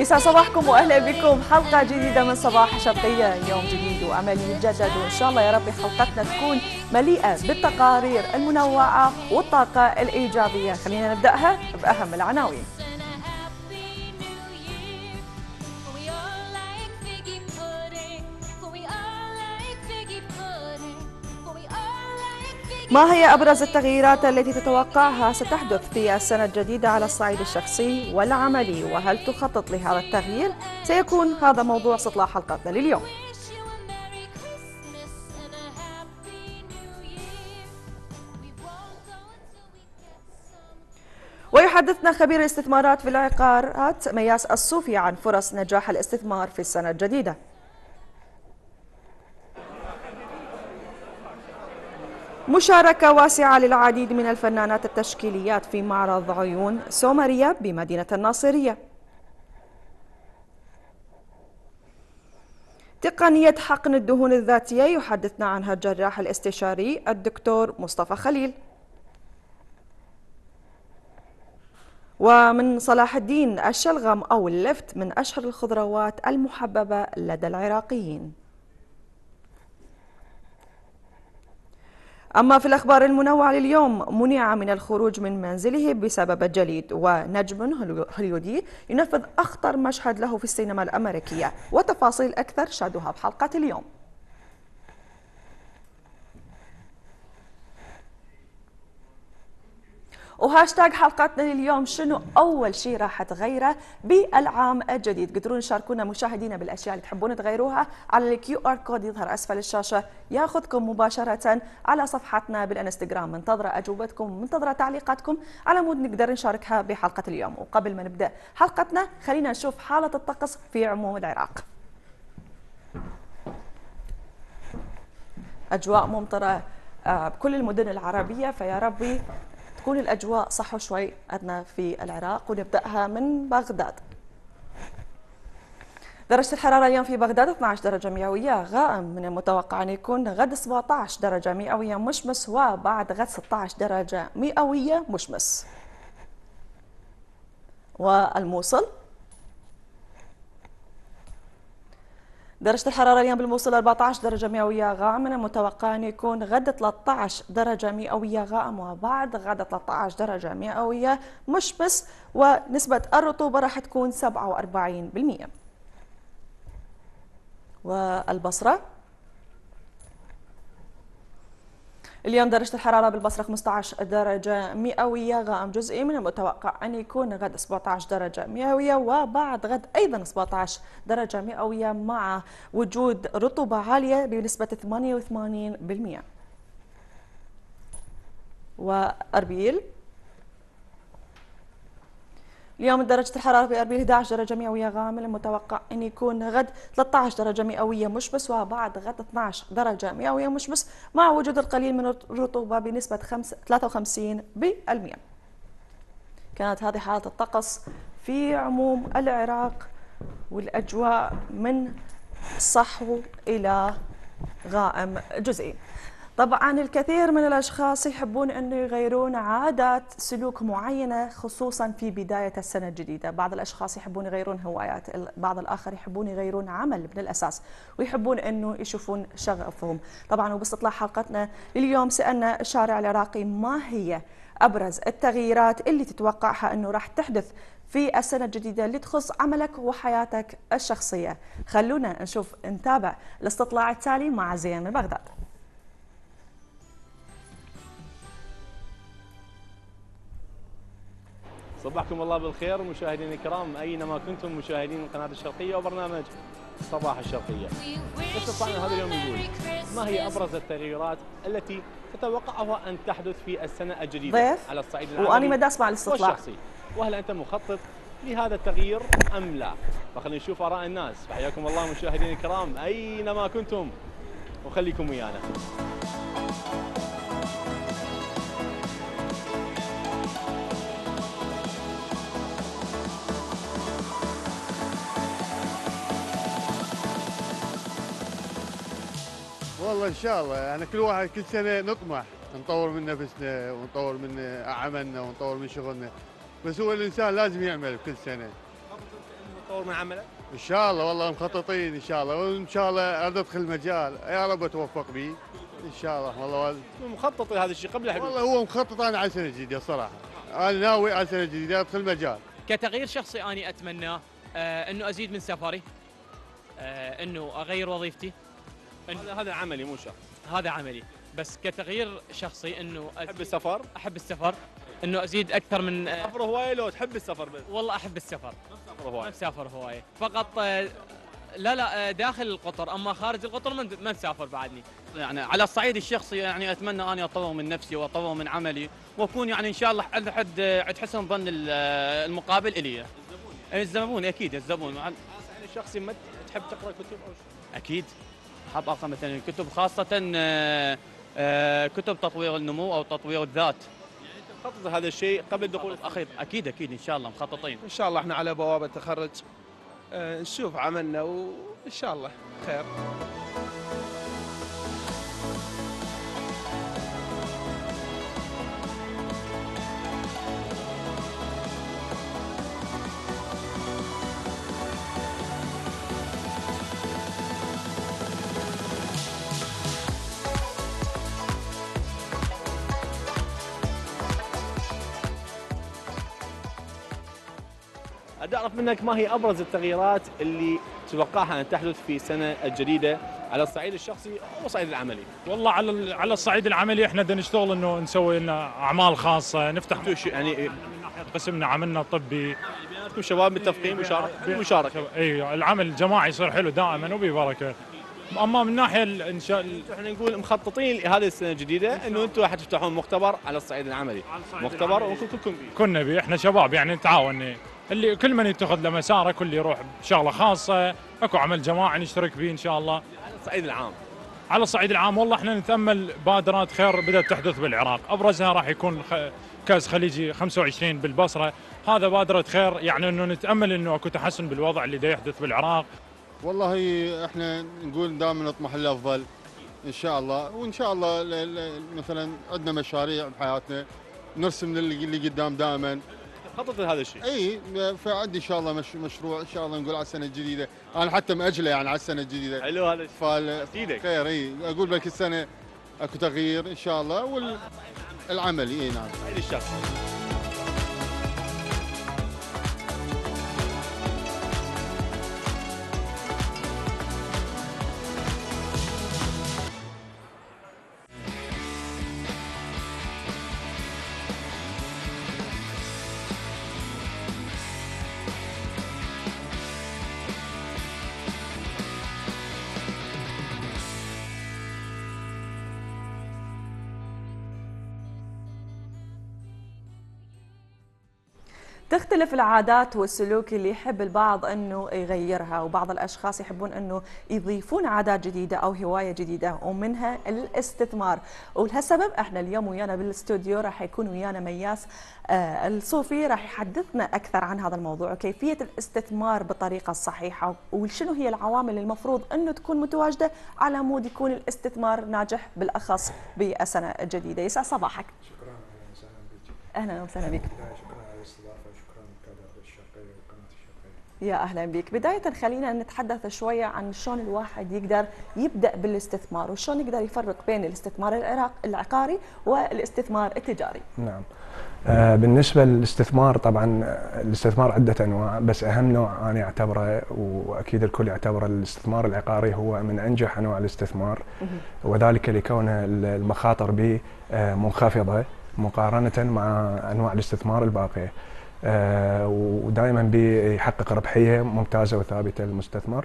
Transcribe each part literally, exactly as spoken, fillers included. يسعد صباحكم واهلا بكم حلقه جديده من صباح شرقيه. يوم جديد وامل يتجدد وان شاء الله يا رب حلقتنا تكون مليئه بالتقارير المنوعه والطاقه الايجابيه. خلينا نبداها باهم العناوين. ما هي أبرز التغييرات التي تتوقعها ستحدث في السنة الجديدة على الصعيد الشخصي والعملي، وهل تخطط لهذا التغيير؟ سيكون هذا موضوع استطلاع حلقتنا لليوم. ويحدثنا خبير الاستثمارات في العقارات مياس الصوفي عن فرص نجاح الاستثمار في السنة الجديدة. مشاركة واسعة للعديد من الفنانات التشكيليات في معرض عيون سومرية بمدينة الناصرية. تقنية حقن الدهون الذاتية يحدثنا عنها الجراح الاستشاري الدكتور مصطفى خليل. ومن صلاح الدين الشلغم أو اللفت من أشهر الخضروات المحببة لدى العراقيين. أما في الأخبار المنوعة لليوم، منع من الخروج من منزله بسبب الجليد، ونجم هوليودي ينفذ أخطر مشهد له في السينما الأمريكية، وتفاصيل أكثر شاهدوها بحلقة اليوم. وهاشتاج حلقتنا لليوم شنو أول شيء راح تغيره بالعام الجديد؟ تقدرون تشاركونا مشاهدينا بالأشياء اللي تحبون تغيروها على الكيو آر كود يظهر أسفل الشاشة، ياخذكم مباشرة على صفحتنا بالإنستغرام. منتظرة أجوبتكم، منتظرة تعليقاتكم على مود نقدر نشاركها بحلقة اليوم. وقبل ما نبدأ حلقتنا خلينا نشوف حالة الطقس في عموم العراق. أجواء ممطرة بكل المدن العربية، فيا ربي تكون الأجواء صحوا شوي عندنا في العراق. ونبدأها من بغداد. درجة الحرارة اليوم في بغداد اثنعش درجة مئوية، غائم. من المتوقع أن يكون غد سبعطعش درجة مئوية مشمس، وبعد غد ستطعش درجة مئوية مشمس. والموصل درجة الحرارة اليوم بالموصل أربعطعش درجة مئوية، غائم. من المتوقع أن يكون غد ثلاطعش درجة مئوية، غائم، وبعد غد ثلاطعش درجة مئوية مشمس، ونسبة الرطوبة راح تكون سبعة وأربعين بالمئة. والبصرة اليوم درجة الحرارة بالبصرة خمسطعش درجة مئوية، غائم، جزئي. من المتوقع أن يكون غد سبعطعش درجة مئوية، وبعد غد أيضا سبعطعش درجة مئوية، مع وجود رطوبة عالية بنسبة ثمانية وثمانين بالمئة. وأربيل اليوم درجة الحرارة في أربيل إحدعش درجة مئوية، غائم. المتوقع أن يكون غد ثلاطعش درجة مئوية مشمس، وبعد غد اثنعش درجة مئوية مشمس، مع وجود القليل من الرطوبة بنسبة ثلاثة وخمسين بالمئة. كانت هذه حالة الطقس في عموم العراق، والأجواء من صحو إلى غائم جزئي. طبعا الكثير من الاشخاص يحبون انه يغيرون عادات سلوك معينه، خصوصا في بدايه السنه الجديده. بعض الاشخاص يحبون يغيرون هوايات، بعض الاخر يحبون يغيرون عمل من الاساس، ويحبون انه يشوفون شغفهم. طبعا وباستطلاع حلقتنا لليوم سالنا الشارع العراقي ما هي ابرز التغييرات اللي تتوقعها انه راح تحدث في السنة الجديدة اللي تخص عملك وحياتك الشخصية. خلونا نشوف نتابع الاستطلاع التالي مع زين من بغداد. صباحكم الله بالخير مشاهدينا الكرام، اينما كنتم مشاهدين قناة الشرقية وبرنامج صباح الشرقية. استطلعنا هذا اليوم يقول ما هي ابرز التغييرات التي تتوقعها ان تحدث في السنة الجديدة على الصعيد العالمي والشخصي، واني ما اسمع الاستطلاع، وهل انت مخطط لهذا التغيير ام لا؟ فخلينا نشوف اراء الناس. فحياكم الله مشاهدينا الكرام اينما كنتم، وخليكم ويانا. والله ان شاء الله يعني كل واحد كل سنه نطمح نطور من نفسنا ونطور من عملنا ونطور من شغلنا، بس هو الانسان لازم يعمل كل سنه. تطور من عملك؟ ان شاء الله والله مخططين ان شاء الله، وان شاء الله ادخل المجال يا رب اتوفق به ان شاء الله. والله مخطط لهذا الشيء قبل حدود؟ والله هو مخطط، انا على سنه جديده صراحه، انا ناوي على سنه جديده ادخل المجال. كتغيير شخصي انا اتمناه آه انه ازيد من سفري، آه انه اغير وظيفتي. هذا هذا عملي مو شخص، هذا عملي، بس كتغيير شخصي انه احب السفر، احب السفر، انه ازيد اكثر من سفر هوايه. لو تحب السفر بس؟ والله احب السفر، مسافر هوايه، مسافر هوايه فقط. لا لا داخل القطر، اما خارج القطر ما مسافر بعدني. يعني على الصعيد الشخصي يعني اتمنى اني اطور من نفسي واطور من عملي، واكون يعني ان شاء الله عند عند حسن ظن المقابل الي. الزبون يعني. الزبون اكيد الزبون. على الصعيد الشخصي ما تحب تقرا كتب او شيء؟ اكيد احب اقرا مثلا كتب، خاصه كتب تطوير النمو او تطوير الذات. مخطط هذا الشيء قبل الدخول الاخير؟ اكيد اكيد ان شاء الله مخططين. ان شاء الله احنا على بوابه التخرج، أه نشوف عملنا وان شاء الله خير. بدي أعرف منك ما هي أبرز التغييرات اللي تتوقعها أن تحدث في السنة الجديدة على الصعيد الشخصي والصعيد العملي؟ والله على على الصعيد العملي إحنا بدنا نشتغل إنه نسوي لنا أعمال خاصة، نفتح يعني من ناحية قسمنا عملنا الطبي. بيناتكم شباب متفقين مشاركة مشاركة. أيوه العمل الجماعي يصير حلو دائما وببركة. أما من ناحية إن شاء الله إحنا نقول مخططين هذه السنة الجديدة إنه أنتم راح تفتحون مختبر على الصعيد العملي. مختبر وكلكم كنا بي إحنا شباب يعني نتعاون. اللي كل من يتخذ له مساره، كل يروح بشغله خاصه، اكو عمل جماعي نشترك به ان شاء الله. على الصعيد العام، على الصعيد العام والله احنا نتامل بادرات خير بدات تحدث بالعراق، ابرزها راح يكون كاس خليجي خمسة وعشرين بالبصره، هذا بادره خير، يعني انه نتامل انه اكو تحسن بالوضع اللي دا يحدث بالعراق. والله احنا نقول دائما نطمح للافضل ان شاء الله، وان شاء الله مثلا عندنا مشاريع بحياتنا نرسم اللي قدام دائما. خطط لهذا الشيء؟ اي فعندي ان شاء الله مش مشروع ان شاء الله نقول على السنه الجديده، انا حتى ماجله يعني على السنه الجديده. حلو هذا الشيء. خير اي اقول بلكي السنه اكو تغيير ان شاء الله والعملي. اي نعم. صعيد الشخص. تختلف العادات والسلوك اللي يحب البعض انه يغيرها، وبعض الاشخاص يحبون انه يضيفون عادات جديده او هوايه جديده ومنها الاستثمار، ولهالسبب احنا اليوم ويانا بالاستوديو راح يكون ويانا مياس آه الصوفي، راح يحدثنا اكثر عن هذا الموضوع وكيفيه الاستثمار بالطريقه الصحيحه، وشنو هي العوامل اللي المفروض انه تكون متواجده على مود يكون الاستثمار ناجح بالاخص بالسنه الجديده. يسعد صباحك. شكرا اهلا وسهلا بك. يا اهلا بك. بدايه خلينا نتحدث شويه عن شلون الواحد يقدر يبدا بالاستثمار، وشلون يقدر يفرق بين الاستثمار العراق العقاري والاستثمار التجاري. نعم. آه بالنسبه للاستثمار، طبعا الاستثمار عده انواع، بس اهم نوع انا اعتبره واكيد الكل يعتبره الاستثمار العقاري هو من انجح انواع الاستثمار، وذلك لكون المخاطر به منخفضه مقارنه مع انواع الاستثمار الباقيه. آه ودائما بيحقق ربحيه ممتازه وثابته للمستثمر،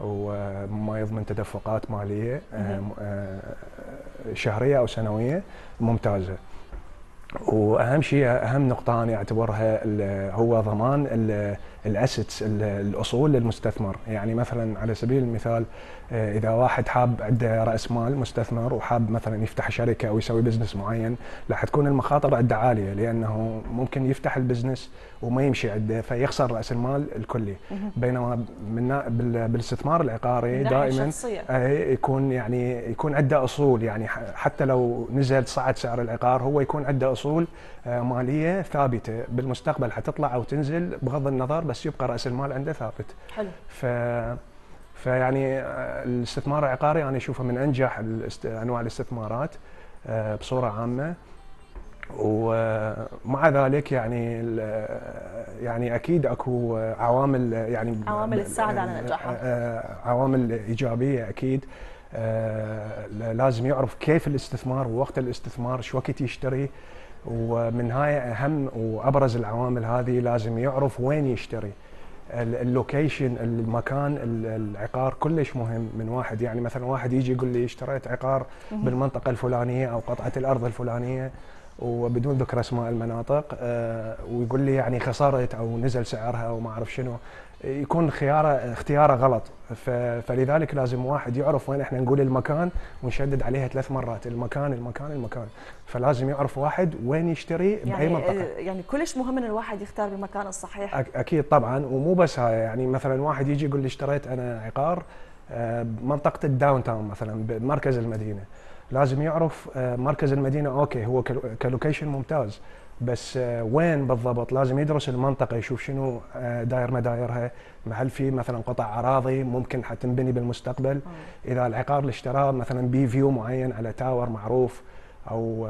وما يضمن تدفقات ماليه آه آه شهريه او سنويه ممتازه. واهم شيء اهم نقطه انا اعتبرها هو ضمان الاسيتس الاصول للمستثمر، يعني مثلا على سبيل المثال اذا واحد حاب عنده راس مال مستثمر وحاب مثلا يفتح شركه او يسوي بزنس معين، راح تكون المخاطر عنده عاليه، لانه ممكن يفتح البزنس وما يمشي عنده فيخسر راس المال الكلي. بينما بالاستثمار العقاري دائما يكون يعني يكون عنده اصول، يعني حتى لو نزل صعد سعر العقار هو يكون عنده اصول ماليه ثابته بالمستقبل حتطلع او تنزل بغض النظر، بس بس يبقى راس المال عنده ثابت. حلو. ف فيعني الاستثمار العقاري انا اشوفه من انجح الاست... انواع الاستثمارات بصوره عامه. ومع ذلك يعني يعني اكيد اكو عوامل يعني عوامل تساعد على نجاحها، عوامل ايجابيه اكيد. لازم يعرف كيف الاستثمار ووقت الاستثمار شو وقت يشتري، ومن هاي اهم وابرز العوامل هذه لازم يعرف وين يشتري. اللوكيشن، المكان العقار كلش مهم من واحد. يعني مثلا واحد يجي يقول لي اشتريت عقار بالمنطقه الفلانيه او قطعه الارض الفلانيه وبدون ذكر اسماء المناطق، ويقول لي يعني خسرت او نزل سعرها او ما اعرف شنو، يكون خياره اختياره غلط. فلذلك لازم واحد يعرف وين. احنا نقول المكان ونشدد عليها ثلاث مرات، المكان المكان المكان، فلازم يعرف واحد وين يشتري يعني باي منطقه. يعني كلش مهم ان الواحد يختار المكان الصحيح. اكيد طبعا. ومو بس هاي، يعني مثلا واحد يجي يقول لي اشتريت انا عقار بمنطقه الداون تاون مثلا بمركز المدينه، لازم يعرف مركز المدينه اوكي هو كلوكيشن ممتاز، بس وين بالضبط؟ لازم يدرس المنطقه، يشوف شنو داير مدايرها، هل في مثلا قطع اراضي ممكن حتنبني بالمستقبل. اذا العقار اللي اشتراه مثلا بي فيو معين على تاور معروف او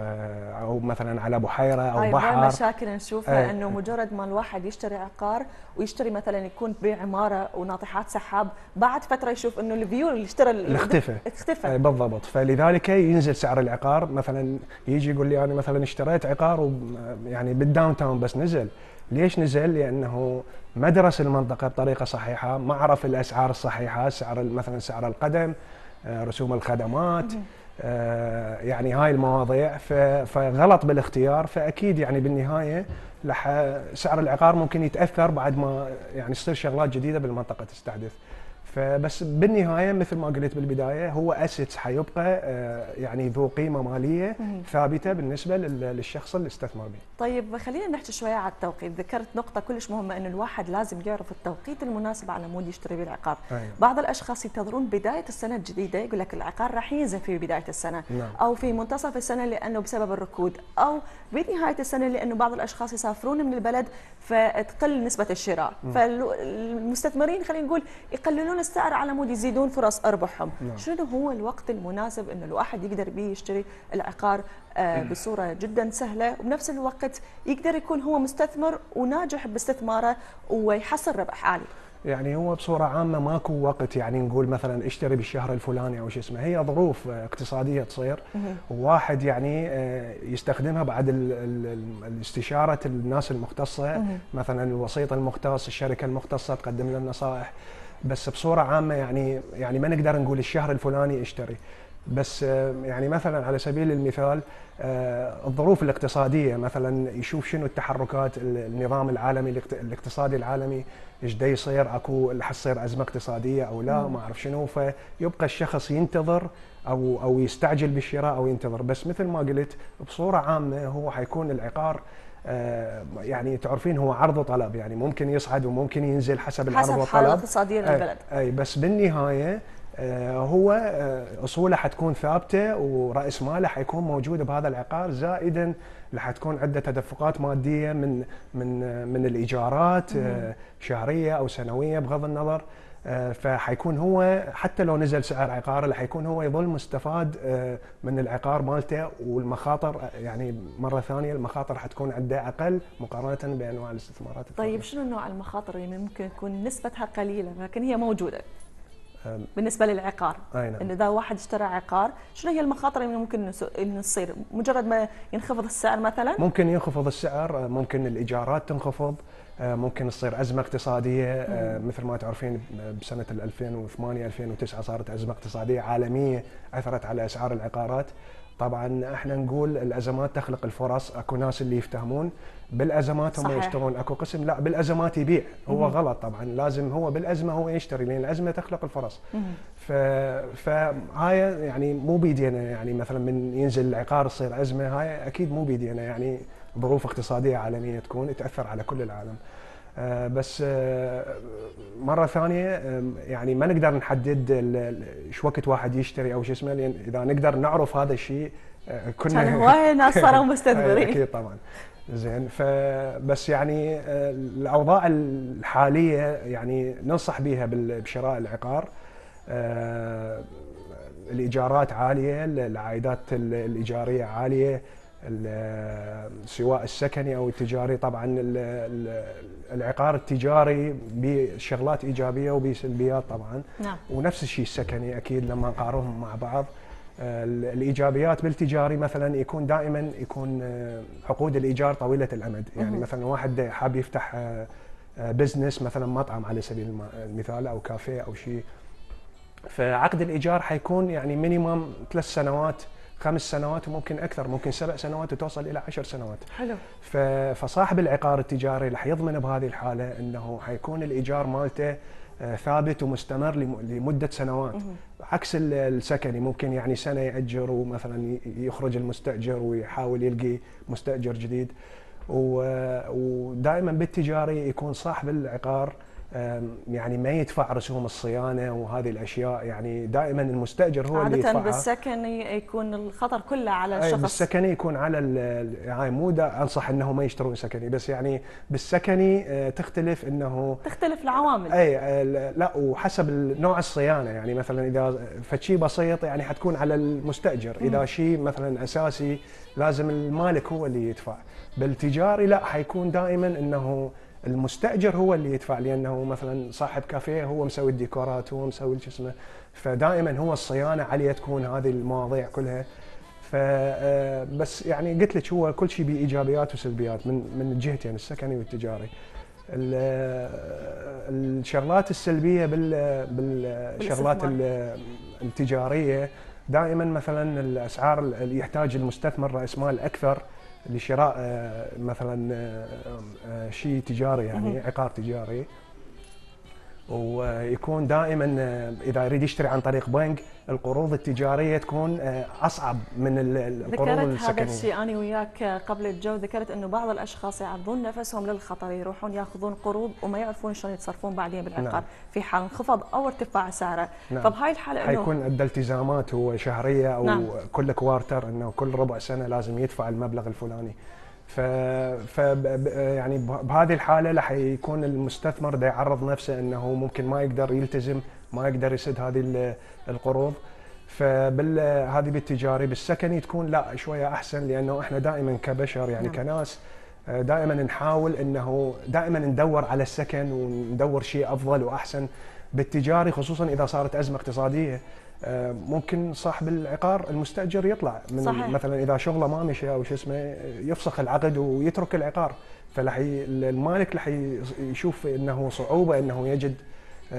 او مثلا على بحيره او بحر. هاي مشاكل نشوفها، انه مجرد ما الواحد يشتري عقار ويشتري مثلا يكون بعماره وناطحات سحاب، بعد فتره يشوف انه الفيو اللي اشترى اختفى اختفى بالضبط. فلذلك ينزل سعر العقار. مثلا يجي يقول لي انا مثلا اشتريت عقار يعني بالداون تاون بس نزل. ليش نزل؟ لانه ما درس المنطقه بطريقه صحيحه، ما عرف الاسعار الصحيحه، سعر مثلا سعر القدم، رسوم الخدمات، آه يعني هاي المواضيع، فغلط بالاختيار. فاكيد يعني بالنهايه سعر العقار ممكن يتاثر بعد ما يعني تصير شغلات جديده بالمنطقه تستحدث. فبس بالنهايه مثل ما قلت بالبدايه هو اسيتس حيبقى آه يعني ذو قيمه ماليه ثابته بالنسبه للشخص اللي استثمر به. طيب خلينا نحكي شويه على التوقيت، ذكرت نقطه كلش مهمه انه الواحد لازم يعرف التوقيت المناسب على مود يشتري بالعقار. أيوة. بعض الاشخاص ينتظرون بدايه السنه الجديده، يقول لك العقار راح ينزل في بدايه السنه. نعم. او في منتصف السنه لانه بسبب الركود، او بنهايه السنه لانه بعض الاشخاص يسافرون من البلد فتقل نسبه الشراء. مم. فالمستثمرين خلينا نقول يقللون السعر على مود يزيدون فرص ارباحهم. نعم. شنو هو الوقت المناسب انه الواحد يقدر بيه يشتري العقار آه بصوره جدا سهله، وبنفس الوقت يقدر يكون هو مستثمر وناجح باستثماره ويحصل ربح عالي؟ يعني هو بصوره عامه ماكو وقت يعني نقول مثلا اشتري بالشهر الفلاني او شو اسمه، هي ظروف اقتصاديه تصير وواحد يعني يستخدمها بعد الاستشاره الناس المختصه، مثلا الوسيط المختص، الشركه المختصه تقدم لنا نصائح. بس بصوره عامه يعني يعني ما نقدر نقول الشهر الفلاني اشتري، بس يعني مثلا على سبيل المثال الظروف الاقتصاديه، مثلا يشوف شنو التحركات، النظام العالمي الاقتصادي العالمي ايش دا يصير، اكو حتصير ازمه اقتصاديه او لا ما اعرف شنو، فيبقى الشخص ينتظر او او يستعجل بالشراء او ينتظر. بس مثل ما قلت بصوره عامه هو حيكون العقار يعني تعرفين هو عرض وطلب، يعني ممكن يصعد وممكن ينزل حسب العرض والطلب، حسب الحاله الاقتصاديه للبلد. اي بس بالنهايه هو اصوله حتكون ثابته وراس ماله حيكون موجود بهذا العقار، زائدا حتكون عنده تدفقات ماديه من من من الايجارات شهريه او سنويه بغض النظر. فحيكون هو حتى لو نزل سعر عقاره حيكون هو يظل مستفاد من العقار مالته، والمخاطر يعني مره ثانيه المخاطر حتكون عنده اقل مقارنه بانواع الاستثمارات الثانيه. طيب شنو نوع المخاطر اللي ممكن تكون نسبتها قليله لكن هي موجوده بالنسبه للعقار؟ أي نعم. انه اذا واحد اشترى عقار شنو هي المخاطر اللي ممكن انه تصير مجرد ما ينخفض السعر مثلا؟ ممكن ينخفض السعر، ممكن الايجارات تنخفض، ممكن تصير ازمه اقتصاديه. مم. مثل ما تعرفين بسنه ألفين وثمانية ألفين وتسعة صارت ازمه اقتصاديه عالميه اثرت على اسعار العقارات. طبعا احنا نقول الازمات تخلق الفرص، اكو ناس اللي يفتهمون بالازمات هم يشترون، اكو قسم لا بالازمات يبيع. هو مم. غلط طبعا، لازم هو بالازمه هو يشتري لان الازمه تخلق الفرص. ف فهاي يعني مو بيدينا، يعني مثلا من ينزل العقار تصير ازمه، هاي اكيد مو بيدينا، يعني ظروف اقتصاديه عالميه تكون تاثر على كل العالم. بس مره ثانيه يعني ما نقدر نحدد ايش وقت واحد يشتري او شو اسمه، لان اذا نقدر نعرف هذا الشيء كنا كان هوايه ناس صاروا مستثمرين. اكيد طبعا. زين، فبس يعني الاوضاع الحاليه يعني ننصح بها بشراء العقار. الايجارات عاليه، العائدات الايجاريه عاليه، سواء السكني او التجاري. طبعا العقار التجاري بشغلات ايجابيه وبسلبيات طبعا. نعم. ونفس الشيء السكني اكيد لما نقارنهم مع بعض. الايجابيات بالتجاري مثلا يكون دائما يكون عقود الايجار طويله الامد، يعني مثلا واحد حاب يفتح بزنس مثلا مطعم على سبيل المثال او كافيه او شيء، فعقد الايجار حيكون يعني مينيمم ثلاث سنوات خمس سنوات وممكن اكثر، ممكن سبع سنوات وتوصل الى عشر سنوات. حلو. فصاحب العقار التجاري راح يضمن بهذه الحاله انه حيكون الايجار مالته ثابت ومستمر لمده سنوات، عكس السكني ممكن يعني سنه ياجر ومثلا يخرج المستاجر ويحاول يلقي مستاجر جديد. ودائما بالتجاري يكون صاحب العقار يعني ما يدفع رسوم الصيانه وهذه الاشياء، يعني دائما المستاجر هو اللي يدفعها. عاده بالسكني يكون الخطر كله على الشخص. بالسكني يكون على يعني مو انصح انه ما يشترون سكني، بس يعني بالسكني تختلف انه تختلف العوامل. اي لا، وحسب نوع الصيانه، يعني مثلا اذا فشي بسيط يعني حتكون على المستاجر، اذا شيء مثلا اساسي لازم المالك هو اللي يدفع. بالتجاري لا، حيكون دائما انه المستأجر هو اللي يدفع، لأنه مثلا صاحب كافيه هو مسوي الديكورات، هو مسوي شو اسمه، فدائما هو الصيانة عليه تكون هذه المواضيع كلها. فبس يعني قلت لك هو كل شيء بإيجابيات وسلبيات من من الجهتين، السكني والتجاري. الشغلات السلبية بالشغلات التجارية دائما مثلا الأسعار اللي يحتاج المستثمر رأس مال أكثر لشراء مثلا شيء تجاري، يعني عقار تجاري، ويكون دائما اذا يريد يشتري عن طريق بنك القروض التجاريه تكون اصعب من القروض السكنيه. ذكرت هذا الشيء انا وياك قبل الجو، ذكرت انه بعض الاشخاص يعرضون نفسهم للخطر، يروحون ياخذون قروض وما يعرفون شلون يتصرفون بعدين بالعقار. نعم. في حال انخفض او ارتفاع سعره. نعم. فبهاي الحاله انه حيكون عنده التزامات هو شهريه او نعم. كل كوارتر، انه كل ربع سنه لازم يدفع المبلغ الفلاني. ف يعني بهذه الحاله راح يكون المستثمر دا يعرض نفسه انه ممكن ما يقدر يلتزم، ما يقدر يسد هذه القروض. فبال هذه بالتجاري. بالسكني تكون لا شويه احسن، لانه احنا دائما كبشر يعني نعم. كناس دائما نحاول انه دائما ندور على السكن وندور شيء افضل واحسن. بالتجاري خصوصا اذا صارت ازمه اقتصاديه ممكن صاحب العقار المستأجر يطلع من صحيح. مثلا اذا شغله ما مشى او شو اسمه يفسخ العقد ويترك العقار، فلح المالك راح يشوف انه صعوبه انه يجد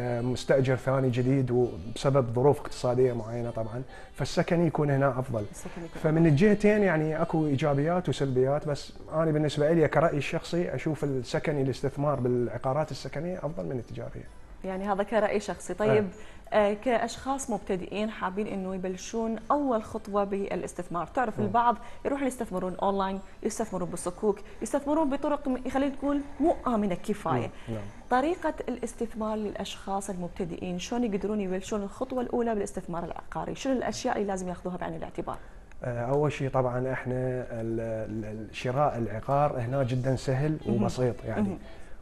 مستأجر ثاني جديد وبسبب ظروف اقتصاديه معينه طبعا. فالسكني يكون هنا افضل. فمن الجهتين يعني اكو ايجابيات وسلبيات، بس انا بالنسبه لي كرأيي الشخصي اشوف السكني الاستثمار بالعقارات السكنيه افضل من التجاريه. يعني هذا كرأي شخصي. طيب آه. كأشخاص مبتدئين حابين انه يبلشون اول خطوه بالاستثمار، تعرف م. البعض يروحون يستثمرون اونلاين، يستثمرون بالصكوك، يستثمرون بطرق خلينا نقول مو امنه كفايه. م. م. طريقه الاستثمار للاشخاص المبتدئين شلون يقدرون يبلشون الخطوه الاولى بالاستثمار العقاري؟ شنو الاشياء اللي لازم ياخذوها بعين الاعتبار؟ آه اول شيء طبعا احنا شراء العقار هنا جدا سهل وبسيط يعني. م.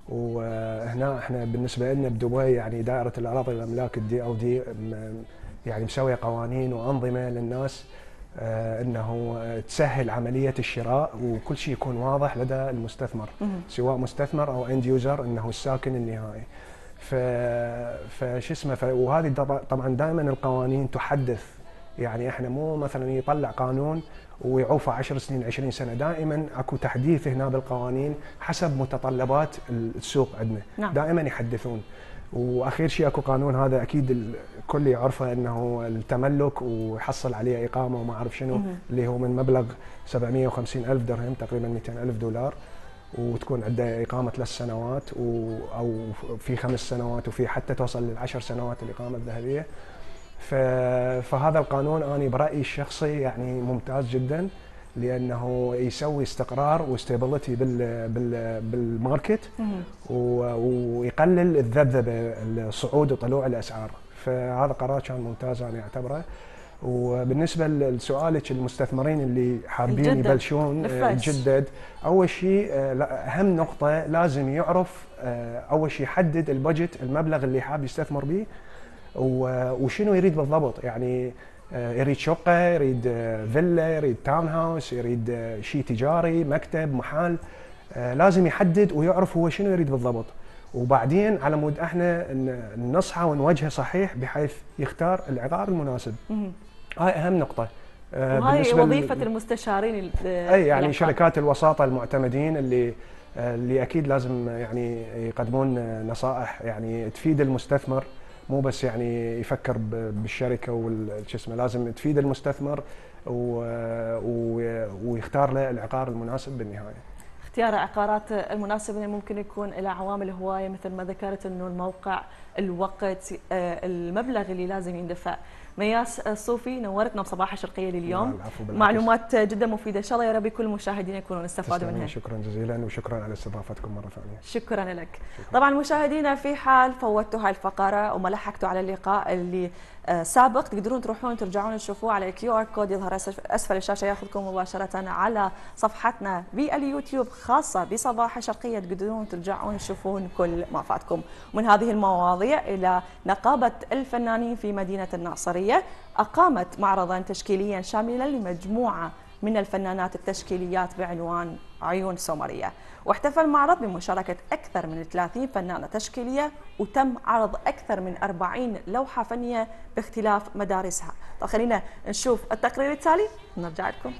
وهنا احنا بالنسبه لنا بدبي يعني دائره الاراضي والاملاك الدي او دي يعني مسويه قوانين وانظمه للناس اه انه تسهل عمليه الشراء، وكل شيء يكون واضح لدى المستثمر سواء مستثمر او اند يوزر انه الساكن النهائي. ف فش اسمه وهذه طبعا دائما القوانين تحدث، يعني احنا مو مثلا يطلع قانون ويعوفه عشر سنين عشرين سنه، دائما اكو تحديث هنا بالقوانين حسب متطلبات السوق عندنا. نعم. دائما يحدثون. واخير شيء اكو قانون هذا اكيد الكل يعرفه انه التملك ويحصل عليه اقامه وما اعرف شنو مه. اللي هو من مبلغ سبعمئة وخمسين ألف درهم تقريبا مئتين ألف دولار، وتكون عنده اقامه ثلاث سنوات و او في خمس سنوات وفي حتى توصل للعشر سنوات الاقامه الذهبيه. فهذا القانون أنا برأيي الشخصي يعني ممتاز جدا، لانه يسوي استقرار وستابيليتي بالماركت ويقلل الذبذبه الصعود وطلوع الاسعار، فهذا قرار كان ممتاز انا اعتبره. وبالنسبه لسؤالك المستثمرين اللي حابين يبلشون يجدد، اول شيء اهم نقطه لازم يعرف اول شيء يحدد البجت، المبلغ اللي حاب يستثمر به وشنو يريد بالضبط، يعني يريد شقه، يريد فيلا، يريد تاون هاوس، يريد شيء تجاري، مكتب، محل، لازم يحدد ويعرف هو شنو يريد بالضبط، وبعدين على مود احنا ننصحه ونوجهه صحيح بحيث يختار العقار المناسب. هاي اهم نقطه. وهاي وظيفه المستشارين، اي يعني شركات الوساطه المعتمدين اللي اللي اكيد لازم يعني يقدمون نصائح يعني تفيد المستثمر، مو بس يعني يفكر بالشركه وش اسمه، لازم تفيد المستثمر ويختار له العقار المناسب بالنهايه. اختيار عقارات المناسبه ممكن يكون الى عوامل هوايه مثل ما ذكرت، انه الموقع، الوقت، المبلغ اللي لازم يندفع. مياس الصوفي نورتنا بصباح الشرقيه لليوم، معلومات جدا مفيده، ان شاء الله يا رب كل المشاهدين يكونوا استفادوا منها. شكرا جزيلا وشكرا على استضافتكم مره ثانيه. شكرا لك. شكرا. طبعا مشاهدينا، في حال فوتوا هاي الفقره وما لحقتوا على اللقاء اللي سابق، تقدرون تروحون ترجعون تشوفوه على الكيو ار كود يظهر اسفل الشاشه، ياخذكم مباشره على صفحتنا باليوتيوب خاصه بصباح الشرقيه، تقدرون ترجعون تشوفون كل ما فاتكم. ومن هذه المواضيع الى نقابه الفنانين في مدينه الناصريه، أقامت معرضا تشكيليا شاملا لمجموعة من الفنانات التشكيليات بعنوان عيون سومرية، واحتفى المعرض بمشاركة أكثر من ثلاثين فنانة تشكيلية، وتم عرض أكثر من أربعين لوحة فنية باختلاف مدارسها. طب خلينا نشوف التقرير التالي، نرجع لكم.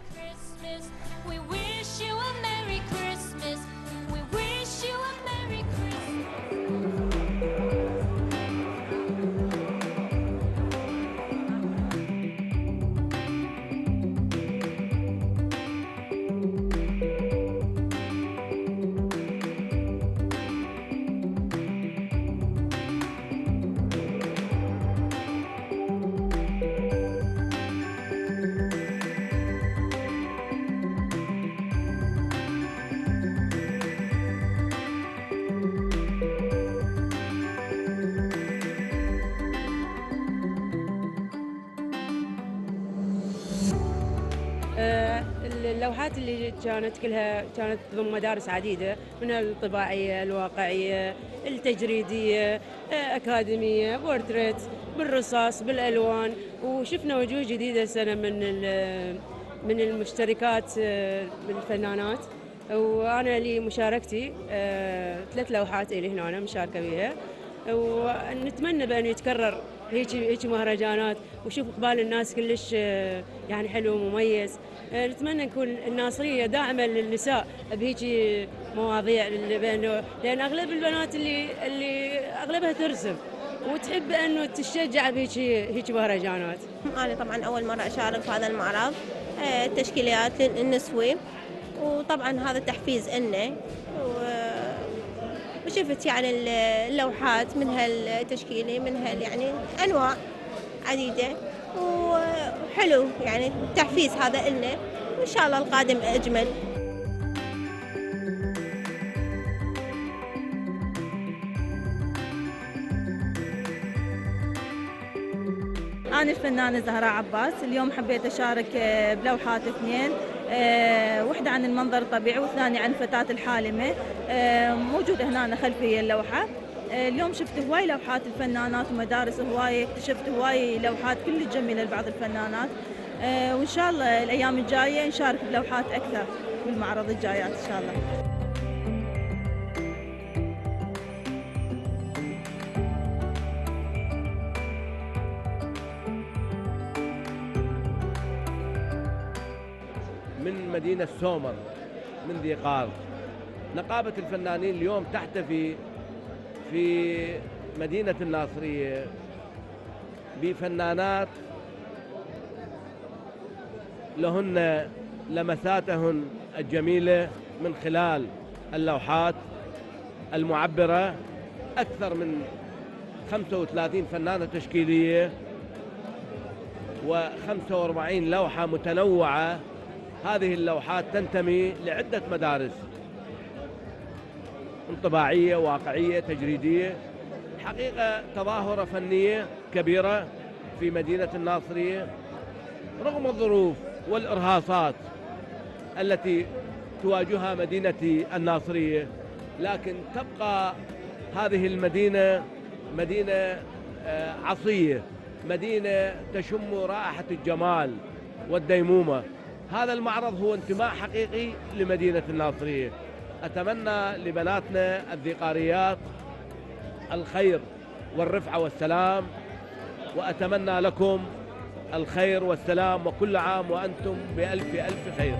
اللوحات اللي كانت كلها كانت تضم مدارس عديده، منها الطباعيه، الواقعيه، التجريديه، اكاديميه، بورتريت، بالرصاص، بالالوان، وشفنا وجوه جديده السنه من من المشتركات بالفنانات. وانا لي مشاركتي ثلاث لوحات اللي هنا أنا مشاركه بيها، ونتمنى بان يتكرر هيك هيك مهرجانات وشوف اقبال الناس كلش يعني حلو ومميز. نتمنى نكون الناصريه داعمه للنساء بهيك مواضيع، لانه لان اغلب البنات اللي اللي اغلبها ترسم وتحب انه تشجع بهيك هيك مهرجانات. انا طبعا اول مره اشارك في هذا المعرض التشكيليات النسوي، وطبعا هذا تحفيز لنا، وشفت يعني اللوحات منها التشكيلي منها يعني انواع عديده وحلو، يعني تحفيز هذا لنا، وان شاء الله القادم اجمل. انا الفنانه زهراء عباس، اليوم حبيت اشارك بلوحات اثنين، واحدة عن المنظر الطبيعي والثانية عن فتاة الحالمة، موجودة هنا خلفي اللوحة. اليوم شفت هواي لوحات الفنانات ومدارس هواي، شفت هواي لوحات كلش جميلة لبعض الفنانات، وإن شاء الله الأيام الجاية نشارك بلوحات أكثر بالمعرض الجايات إن شاء الله. من مدينة سومر، من ذي قار، نقابة الفنانين اليوم تحتفي في مدينة الناصرية بفنانات لهن لمساتهن الجميلة من خلال اللوحات المعبرة. أكثر من خمسة وثلاثين فنانة تشكيلية و خمسة وأربعين لوحة متنوعة هذه اللوحات تنتمي لعدة مدارس انطباعية، واقعية، تجريدية. حقيقة تظاهرة فنية كبيرة في مدينة الناصرية رغم الظروف والإرهاصات التي تواجهها مدينة الناصرية، لكن تبقى هذه المدينة مدينة عصية، مدينة تشم رائحة الجمال والديمومة. هذا المعرض هو انتماء حقيقي لمدينة الناصرية. أتمنى لبناتنا الذيقاريات الخير والرفعة والسلام، وأتمنى لكم الخير والسلام، وكل عام وأنتم بألف ألف خير.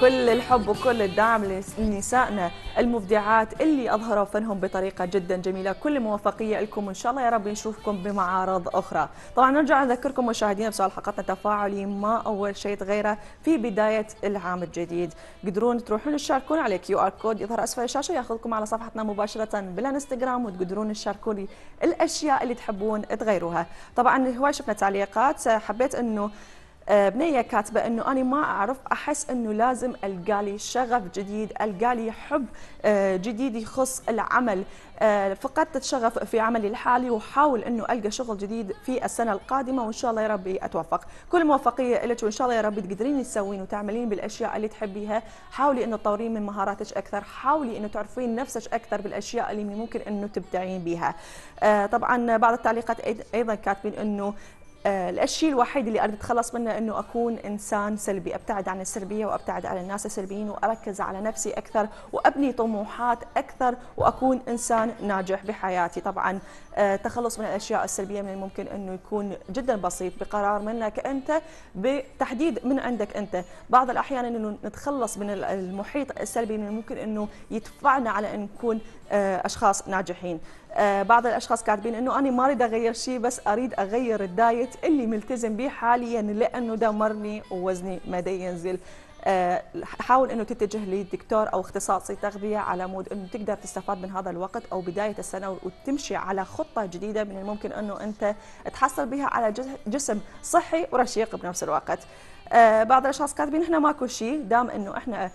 كل الحب وكل الدعم لنسائنا المبدعات اللي أظهروا فنهم بطريقة جدا جميلة. كل موفقية لكم، وإن شاء الله يا رب نشوفكم بمعارض أخرى. طبعا نرجع نذكركم مشاهدينا بسؤال حلقتنا تفاعلي، ما أول شيء تغيره في بداية العام الجديد؟ تقدرون تروحون تشاركونا على كيو آر كود يظهر أسفل الشاشة، ياخذكم على صفحتنا مباشرة بالانستغرام، وتقدرون تشاركوني الأشياء اللي تحبون تغيروها. طبعا هواي شفنا تعليقات، حبيت إنه بنية كاتبة أنه أنا ما أعرف، أحس أنه لازم ألقالي شغف جديد، ألقالي حب جديد يخص العمل. فقدت الشغف في عملي الحالي، وحاول أنه ألقى شغل جديد في السنة القادمة، وإن شاء الله يا ربي أتوفق. كل موفقية لك، وإن شاء الله يا ربي تقدرين تسوين وتعملين بالأشياء اللي تحبيها. حاولي أنه تطورين من مهاراتك أكثر، حاولي أنه تعرفين نفسك أكثر بالأشياء اللي ممكن أنه تبدعين بها. طبعا بعض التعليقات أيضا كاتبين أنه الشيء الوحيد اللي أريد أتخلص منه أنه أكون إنسان سلبي، أبتعد عن السلبية وأبتعد عن الناس السلبيين، وأركز على نفسي أكثر، وأبني طموحات أكثر، وأكون إنسان ناجح بحياتي. طبعا التخلص من الأشياء السلبية من الممكن أنه يكون جدا بسيط، بقرار منك أنت، بتحديد من عندك أنت. بعض الأحيان أنه نتخلص من المحيط السلبي من الممكن أنه يدفعنا على أن نكون أشخاص ناجحين. بعض الأشخاص كاتبين أنه أنا ما أريد أغير شيء، بس أريد أغير الدايت اللي ملتزم به حاليا، لأنه دمرني ووزني مدى ينزل. حاول أنه تتجه لدكتور أو اختصاصي تغذية على مود أنه تقدر تستفاد من هذا الوقت أو بداية السنة، وتمشي على خطة جديدة من الممكن أنه أنت تحصل بها على جسم صحي ورشيق بنفس الوقت. بعض الأشخاص كاتبين إحنا ماكو شيء، دام إنه إحنا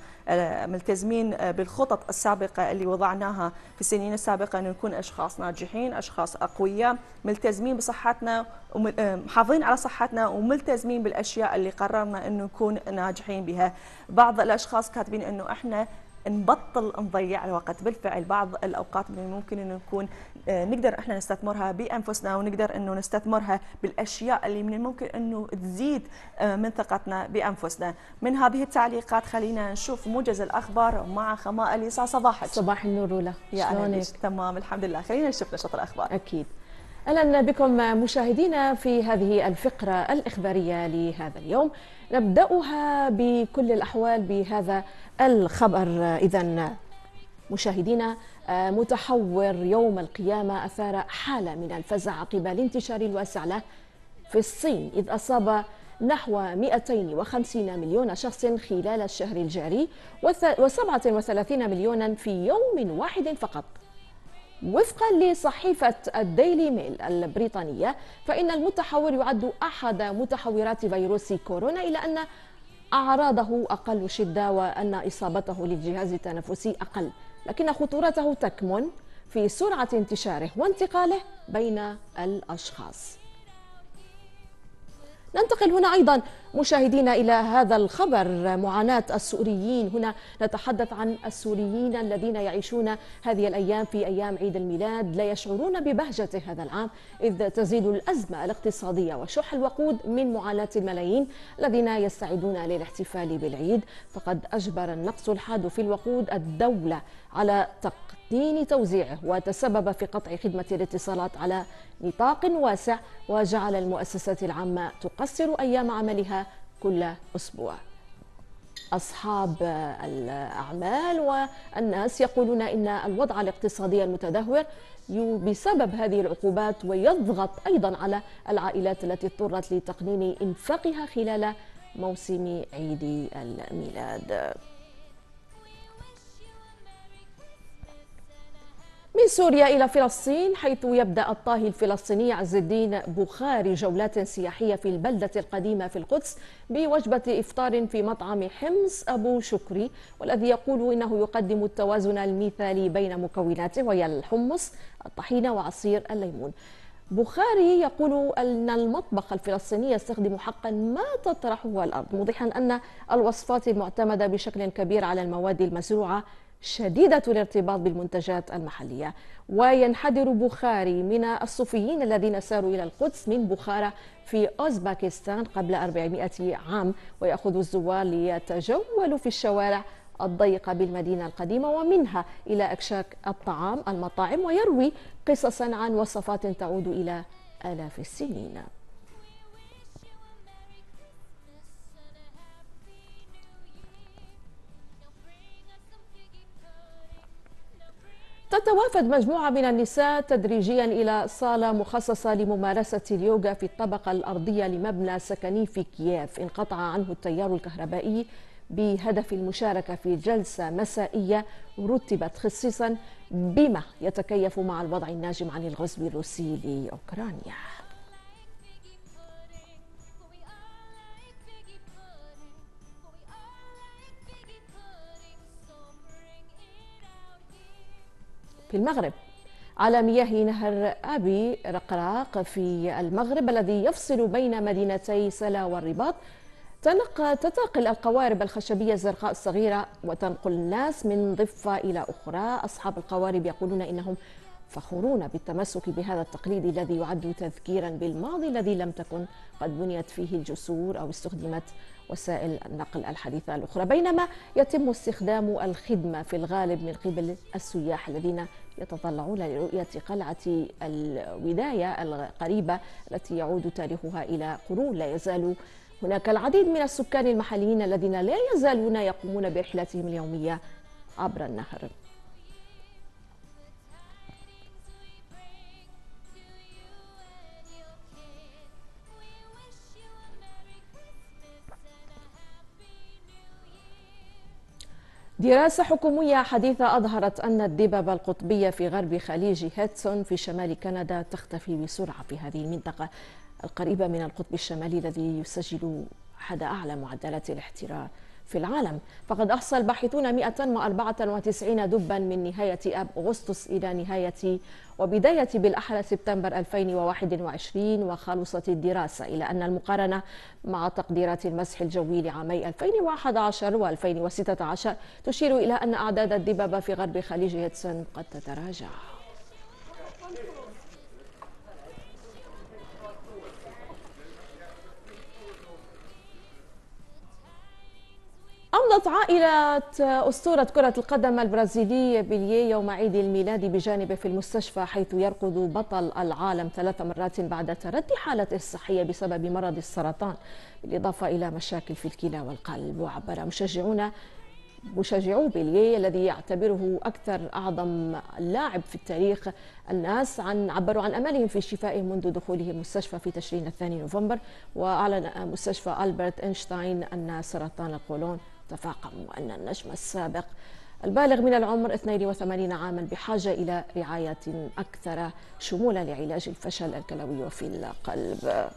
ملتزمين بالخطط السابقة اللي وضعناها في السنين السابقة، إنه نكون أشخاص ناجحين، أشخاص أقوياء، ملتزمين بصحتنا ومحافظين على صحتنا، وملتزمين بالأشياء اللي قررنا إنه نكون ناجحين بها. بعض الأشخاص كاتبين إنه إحنا نبطل نضيع الوقت. بالفعل بعض الأوقات من الممكن أنه نكون نقدر إحنا نستثمرها بأنفسنا، ونقدر أنه نستثمرها بالأشياء اللي من الممكن أنه تزيد من ثقتنا بأنفسنا. من هذه التعليقات خلينا نشوف موجز الأخبار مع خماء اليسع. صباحك. صباح النور رولا، شلونك؟ تمام الحمد لله. خلينا نشوف نشاط الأخبار. أكيد. أهلا بكم مشاهدينا في هذه الفقرة الإخبارية لهذا اليوم، نبدأها بكل الأحوال بهذا الخبر. إذن مشاهدينا، متحور يوم القيامة أثار حالة من الفزع عقب الانتشار الواسع له في الصين، إذ أصاب نحو مئتين وخمسين مليون شخص خلال الشهر الجاري، وسبعة وثلاثين مليونا في يوم واحد فقط. وفقا لصحيفة الديلي ميل البريطانية، فإن المتحور يعد أحد متحورات فيروس كورونا، إلى أن أعراضه أقل شدة، وأن إصابته للجهاز التنفسي أقل، لكن خطورته تكمن في سرعة انتشاره وانتقاله بين الأشخاص. ننتقل هنا أيضا مشاهدينا إلى هذا الخبر، معاناة السوريين. هنا نتحدث عن السوريين الذين يعيشون هذه الأيام في أيام عيد الميلاد، لا يشعرون ببهجته هذا العام إذ تزيد الأزمة الاقتصادية وشح الوقود من معاناة الملايين الذين يستعدون للاحتفال بالعيد. فقد أجبر النقص الحاد في الوقود الدولة على تقطين توزيعه، وتسبب في قطع خدمة الاتصالات على نطاق واسع، وجعل المؤسسات العامة تقصر أيام عملها كل أسبوع. أصحاب الأعمال والناس يقولون إن الوضع الاقتصادي المتدهور بسبب هذه العقوبات ويضغط أيضا على العائلات التي اضطرت لتقنين إنفاقها خلال موسم عيد الميلاد. من سوريا إلى فلسطين، حيث يبدأ الطاهي الفلسطيني عز الدين بخاري جولات سياحية في البلدة القديمة في القدس بوجبة إفطار في مطعم حمص أبو شكري، والذي يقول إنه يقدم التوازن المثالي بين مكوناته، وهي الحمص، الطحينة وعصير الليمون. بخاري يقول أن المطبخ الفلسطيني يستخدم حقا ما تطرحه الأرض، موضحا أن الوصفات المعتمدة بشكل كبير على المواد المزروعة شديدة الارتباط بالمنتجات المحلية. وينحدر بخاري من الصوفيين الذين ساروا إلى القدس من بخارى في أوزباكستان قبل أربعمائة عام، ويأخذ الزوار ليتجولوا في الشوارع الضيقة بالمدينة القديمة ومنها إلى أكشاك الطعام المطاعم، ويروي قصصا عن وصفات تعود إلى آلاف السنين. تتوافد مجموعة من النساء تدريجيا إلى صالة مخصصة لممارسة اليوغا في الطبقة الأرضية لمبنى سكني في كييف انقطع عنه التيار الكهربائي، بهدف المشاركة في جلسة مسائية رتبت خصيصا بما يتكيف مع الوضع الناجم عن الغزو الروسي لأوكرانيا. في المغرب، على مياه نهر أبي رقراق في المغرب الذي يفصل بين مدينتي سلا والرباط، تتنقل القوارب الخشبية الزرقاء الصغيرة وتنقل الناس من ضفة إلى أخرى. أصحاب القوارب يقولون إنهم فخورون بالتمسك بهذا التقليد الذي يعد تذكيرا بالماضي الذي لم تكن قد بنيت فيه الجسور أو استخدمت وسائل النقل الحديثة الأخرى، بينما يتم استخدام الخدمة في الغالب من قبل السياح الذين يتطلعون لرؤية قلعة الوداية القريبة التي يعود تاريخها إلى قرون. لا يزال هناك العديد من السكان المحليين الذين لا يزالون يقومون برحلتهم اليومية عبر النهر. دراسة حكومية حديثة أظهرت أن الدببة القطبية في غرب خليج هيدسون في شمال كندا تختفي بسرعة في هذه المنطقة القريبة من القطب الشمالي الذي يسجل أحد أعلى معدلات الاحترار في العالم. فقد أحصى الباحثون مئة وأربعة وتسعين دبا من نهاية آب أغسطس إلى نهاية وبداية بالأحرى سبتمبر ألفين وواحد وعشرين، وخلصت الدراسة إلى أن المقارنة مع تقديرات المسح الجوي لعامي ألفين وأحد عشر وألفين وستة عشر تشير إلى أن أعداد الدببة في غرب خليج هيدسون قد تتراجع. أمضت عائلة أسطورة كرة القدم البرازيلية بيليه يوم عيد الميلاد بجانبه في المستشفى، حيث يرقد بطل العالم ثلاث مرات بعد تردي حالته الصحية بسبب مرض السرطان، بالإضافة إلى مشاكل في الكلى والقلب. وعبر مشجعون مشجعو بيليه الذي يعتبره أكثر أعظم لاعب في التاريخ الناس عن عبروا عن أملهم في شفائه منذ دخوله المستشفى في تشرين الثاني نوفمبر. وأعلن مستشفى ألبرت أينشتاين أن سرطان القولون تفاقم، وأن النجم السابق البالغ من العمر اثنين وثمانين عاما بحاجة إلى رعاية أكثر شمولا لعلاج الفشل الكلوي وفي القلب.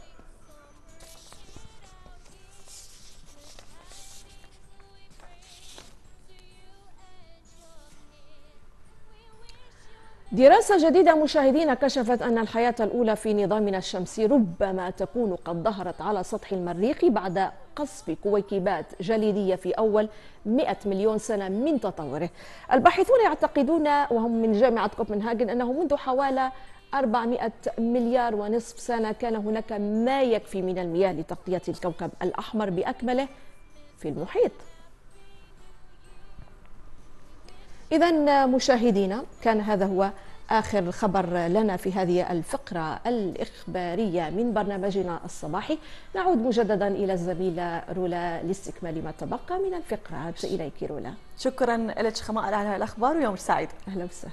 دراسة جديدة مشاهدينا كشفت أن الحياة الأولى في نظامنا الشمسي ربما تكون قد ظهرت على سطح المريخ بعد قصف كويكبات جليدية في أول مئة مليون سنة من تطوره. الباحثون يعتقدون وهم من جامعة كوبنهاجن أنه منذ حوالي أربعمئة مليار ونصف سنة كان هناك ما يكفي من المياه لتغطية الكوكب الأحمر بأكمله في المحيط. إذا مشاهدينا كان هذا هو آخر خبر لنا في هذه الفقرة الإخبارية من برنامجنا الصباحي. نعود مجددا إلى الزميلة رولا لاستكمال ما تبقى من الفقرة. عاد إليك رولا. شكرا لك شخماء على الأخبار ويوم سعيد. أهلا وسهلا.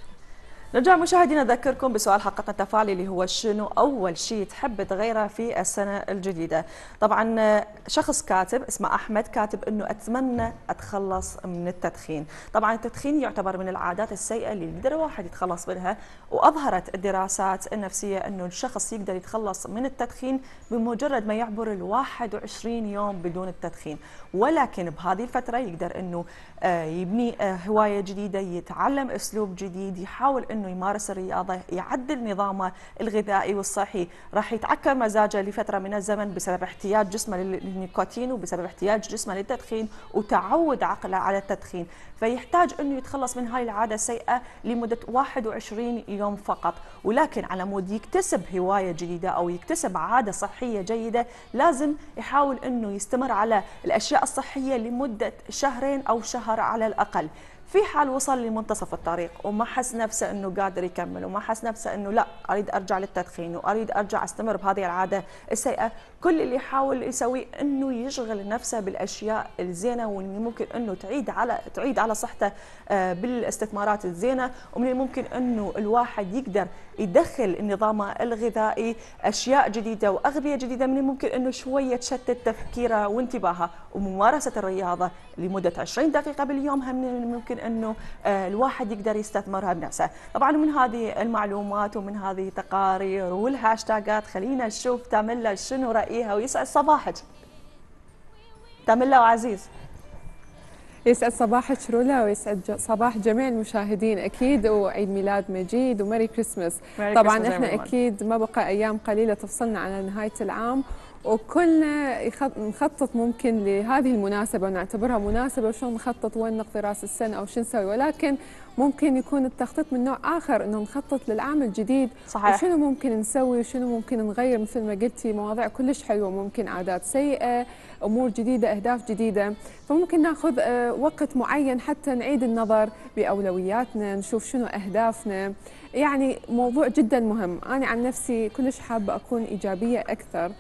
نرجع مشاهدينا نذكركم بسؤال حلقتنا التفاعلي اللي هو شنو أول شيء تحب تغيره في السنة الجديدة؟ طبعا شخص كاتب اسمه أحمد كاتب أنه أتمنى أتخلص من التدخين. طبعا التدخين يعتبر من العادات السيئة اللي يقدر الواحد يتخلص منها، وأظهرت الدراسات النفسية أنه الشخص يقدر يتخلص من التدخين بمجرد ما يعبر ال واحد وعشرين يوم بدون التدخين، ولكن بهذه الفترة يقدر أنه يبني هواية جديدة، يتعلم أسلوب جديد، يحاول أنه يمارس الرياضة، يعدل نظامه الغذائي والصحي. راح يتعكر مزاجه لفترة من الزمن بسبب احتياج جسمه للنيكوتين وبسبب احتياج جسمه للتدخين وتعود عقله على التدخين، فيحتاج أنه يتخلص من هاي العادة السيئة لمدة واحد وعشرين يوم فقط. ولكن على مود يكتسب هواية جديدة أو يكتسب عادة صحية جيدة لازم يحاول أنه يستمر على الأشياء الصحية لمدة شهرين أو شهر على الأقل. في حال وصل لمنتصف الطريق وما حس نفسه انه قادر يكمل وما حس نفسه انه لا اريد ارجع للتدخين واريد ارجع استمر بهذه العاده السيئه، كل اللي يحاول يسويه انه يشغل نفسه بالاشياء الزينه واللي ممكن انه تعيد على تعيد على صحته بالاستثمارات الزينه، ومن الممكن انه الواحد يقدر يدخل نظامه الغذائي اشياء جديده واغذيه جديده، من الممكن انه شويه تشتت تفكيره وانتباهه، وممارسه الرياضه لمده عشرين دقيقة باليوم هم من الممكن انه الواحد يقدر يستثمرها بنفسه. طبعا من هذه المعلومات ومن هذه التقارير والهاشتاجات خلينا نشوف تاميلا شنو رايها ويسعد صباحك. تاميلا وعزيز يسعد صباحك رولا ويسعد صباح جميع المشاهدين اكيد، وعيد ميلاد مجيد وميري كريسماس. طبعا احنا اكيد ما بقى ايام قليله تفصلنا على نهايه العام، وكلنا نخطط ممكن لهذه المناسبة ونعتبرها مناسبة وشون نخطط وين نقضي راس السنة أو شو نسوي، ولكن ممكن يكون التخطيط من نوع آخر أنه نخطط للعام الجديد. صحيح. وشنو ممكن نسوي وشنو ممكن نغير، مثل ما قلتي مواضيع كلش حلوة، ممكن عادات سيئة، أمور جديدة، أهداف جديدة، فممكن ناخذ وقت معين حتى نعيد النظر بأولوياتنا، نشوف شنو أهدافنا. يعني موضوع جدا مهم. أنا عن نفسي كلش حابة أكون إيجابية أكثر،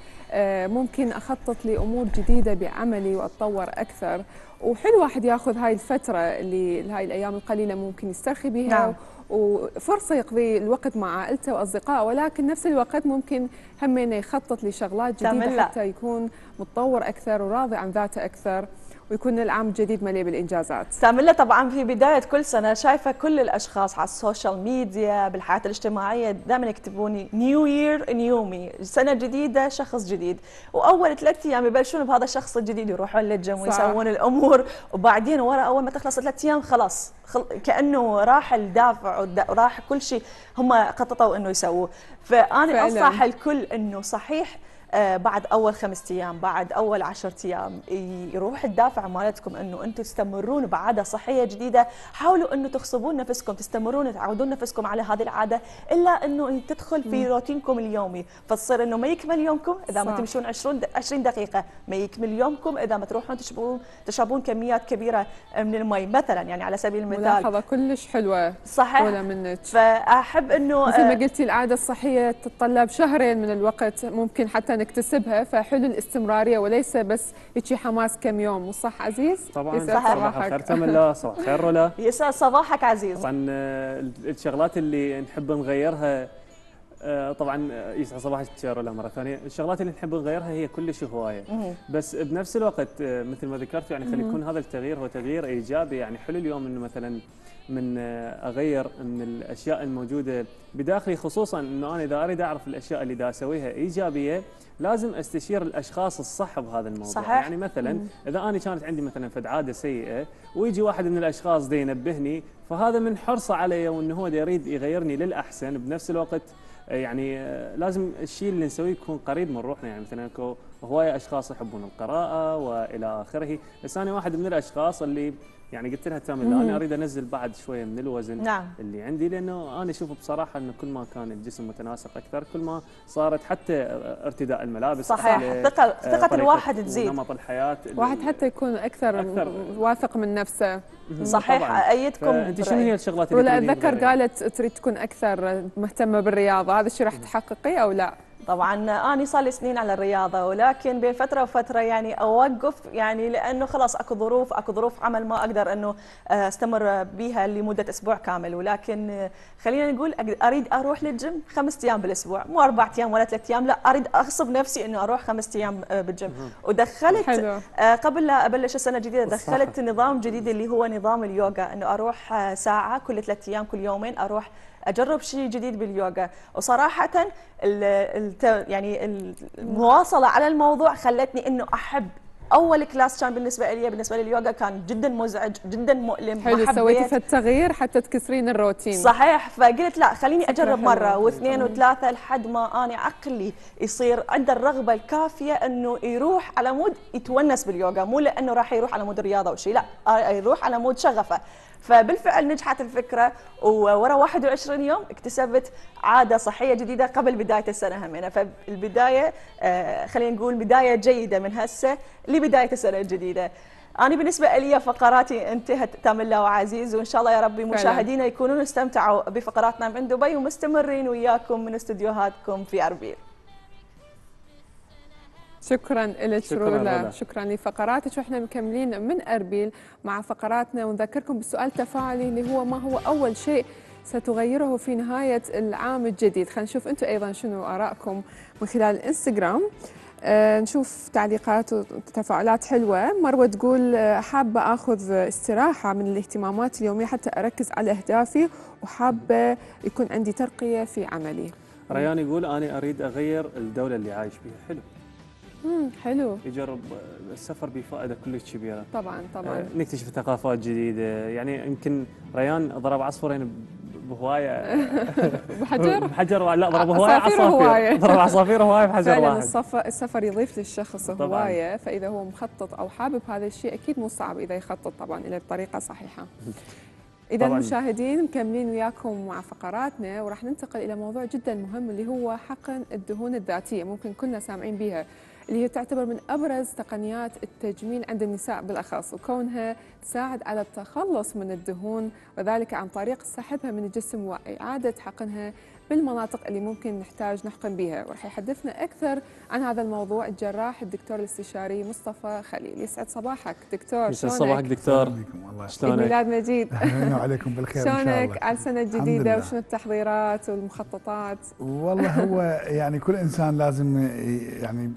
ممكن أخطط لأمور جديدة بعملي وأتطور أكثر، وحلو واحد ياخذ هاي الفترة اللي هاي الأيام القليلة ممكن يسترخي بها. نعم. وفرصة يقضي الوقت مع عائلته وأصدقائه، ولكن نفس الوقت ممكن هم إنه يخطط لشغلات جديدة حتى يكون متطور أكثر وراضي عن ذاته أكثر، ويكون العام الجديد مليء بالإنجازات. ساملة طبعا في بداية كل سنة شايفة كل الأشخاص على السوشيال ميديا بالحياة الاجتماعية دائما يكتبوني نيو يير نيو مي، سنة جديدة شخص جديد، وأول ثلاث أيام يبلشون بهذا الشخص الجديد يروحون للجيم ويسوون الأمور، وبعدين ورا أول ما تخلص ثلاث أيام خلاص كأنه راح الدافع وراح كل شيء هم خططوا أنه يسووه. فأنا أنصح الكل أنه صحيح بعد أول خمسة أيام بعد أول عشرة أيام يروح الدافع مالتكم أنه أنتم تستمرون بعادة صحية جديدة. حاولوا أنه تخصبون نفسكم، تستمرون تعودون نفسكم على هذه العادة، إلا أنه تدخل في روتينكم اليومي، فتصير أنه ما يكمل يومكم إذا ما تمشون عشرين دقيقة، ما يكمل يومكم إذا ما تروحون تشربون تشربون كميات كبيرة من المي مثلا، يعني على سبيل المثال. ملاحظة كلش حلوة. صحيح. ولا منك. فأحب أنه مثل ما قلتي العادة الصحية تتطلب شهرين من الوقت ممكن حتى نكتسبها، فحلو الاستمراريه وليس بس هيجي حماس كم يوم. وصح عزيز؟ طبعا صباح الخير تملا، صباح الخير رولا، يسعد صباحك عزيز. طبعا الشغلات اللي نحب نغيرها طبعا يسعد صباحك تشاروا له مره ثانيه. الشغلات اللي نحب نغيرها هي كلش هوايه، بس بنفس الوقت مثل ما ذكرت يعني خلي يكون هذا التغيير هو تغيير ايجابي. يعني حلو اليوم انه مثلا من اغير من الاشياء الموجوده بداخلي، خصوصا انه انا اذا اريد اعرف الاشياء اللي دا اسويها ايجابيه لازم استشير الاشخاص الصح بهذا الموضوع. صحيح. يعني مثلا مم. اذا انا كانت عندي مثلا فد عاده سيئه ويجي واحد من الاشخاص دا ينبهني، فهذا من حرصه علي وانه هو دا يريد يغيرني للاحسن. بنفس الوقت يعني لازم الشيء اللي نسويه يكون قريب من روحنا، يعني مثلا اكو هوايه اشخاص يحبون القراءه والى اخره، بس انا واحد من الاشخاص اللي يعني قلت لها تامر انا اريد انزل بعد شويه من الوزن نعم. اللي عندي، لانه انا اشوف بصراحه انه كل ما كان الجسم متناسق اكثر كل ما صارت حتى ارتداء الملابس صحيح، ثقه ثقه الواحد تزيد، ونمط الحياه الواحد حتى يكون اكثر, أكثر واثق من نفسه. صحيح ايدكم. انت شنو هي الشغلات اللي ولا اتذكر قالت تريد تكون اكثر مهتمه بالرياضه، هذا الشيء راح تحققيه او لا؟ طبعا انا صار لي سنين على الرياضه، ولكن بين فتره وفتره يعني اوقف، يعني لانه خلاص اكو ظروف اكو ظروف عمل ما اقدر انه استمر بها لمده اسبوع كامل. ولكن خلينا نقول اريد اروح للجيم خمس ايام بالاسبوع، مو اربع ايام ولا ثلاث ايام، لا اريد اغصب نفسي انه اروح خمس ايام بالجيم. ودخلت قبل لا ابلش السنه الجديده دخلت نظام جديد اللي هو نظام اليوغا، انه اروح ساعه كل ثلاث ايام كل يومين اروح اجرب شيء جديد باليوغا. وصراحه ال ال يعني المواصله على الموضوع خلتني انه احب. اول كلاس كان بالنسبه لي بالنسبه لي اليوغا كان جدا مزعج جدا مؤلم، حلو سويتي في التغيير حتى تكسرين الروتين. صحيح، فقلت لا خليني اجرب مره واثنين وثلاثه لحد ما انا عقلي يصير عنده الرغبه الكافيه انه يروح على مود يتونس باليوغا، مو لانه راح يروح على مود رياضه او شيء، لا يروح على مود شغفه. فبالفعل نجحت الفكره، وورا واحد وعشرين يوم اكتسبت عاده صحيه جديده قبل بدايه السنه همينه. فالبدايه خلينا نقول بدايه جيده من هسه لبدايه السنه الجديده. انا بالنسبه لي فقراتي انتهت تام الله وعزيز، وان شاء الله يا ربي مشاهدينا يكونون استمتعوا بفقراتنا من دبي ومستمرين وياكم من استديوهاتكم في اربيل. شكرا لك رولا، شكرا لفقراتك، واحنا مكملين من اربيل مع فقراتنا. ونذكركم بسؤال تفاعلي اللي هو ما هو اول شيء ستغيره في نهايه العام الجديد؟ خلينا نشوف انتم ايضا شنو ارائكم من خلال الانستغرام. أه نشوف تعليقات وتفاعلات حلوه. مروه تقول حابه اخذ استراحه من الاهتمامات اليوميه حتى اركز على اهدافي، وحابه يكون عندي ترقيه في عملي. ريان يقول انا اريد اغير الدوله اللي عايش فيها. حلو امم حلو، يجرب السفر بفائده كلش كبيره. طبعا طبعا آه نكتشف ثقافات جديده. يعني يمكن ريان ضرب عصفورين بهوايه بحجر بحجر لا ضرب هوايه عصافير ضرب عصافير هوايه بحجر واحد. فعلا السفر السفر يضيف للشخص هوايه، فاذا هو مخطط او حابب هذا الشيء اكيد مو صعب اذا يخطط طبعا الى الطريقه الصحيحه. إذا المشاهدين مكملين وياكم مع فقراتنا، وراح ننتقل إلى موضوع جدا مهم اللي هو حقن الدهون الذاتية. ممكن كلنا سامعين بها، اللي هي تعتبر من أبرز تقنيات التجميل عند النساء بالأخص، وكونها تساعد على التخلص من الدهون وذلك عن طريق سحبها من الجسم وإعادة حقنها بالمناطق اللي ممكن نحتاج نحقن بها. وراح يحدثنا أكثر عن هذا الموضوع الجراح الدكتور الاستشاري مصطفى خليل. يسعد صباحك دكتور. يسعد صباحك دكتور. شلونك؟ ميلاد مجيد. أهلا وعليكم بالخير. شلونك على السنة الجديدة وشنو التحضيرات والمخططات؟ والله هو يعني كل إنسان لازم يعني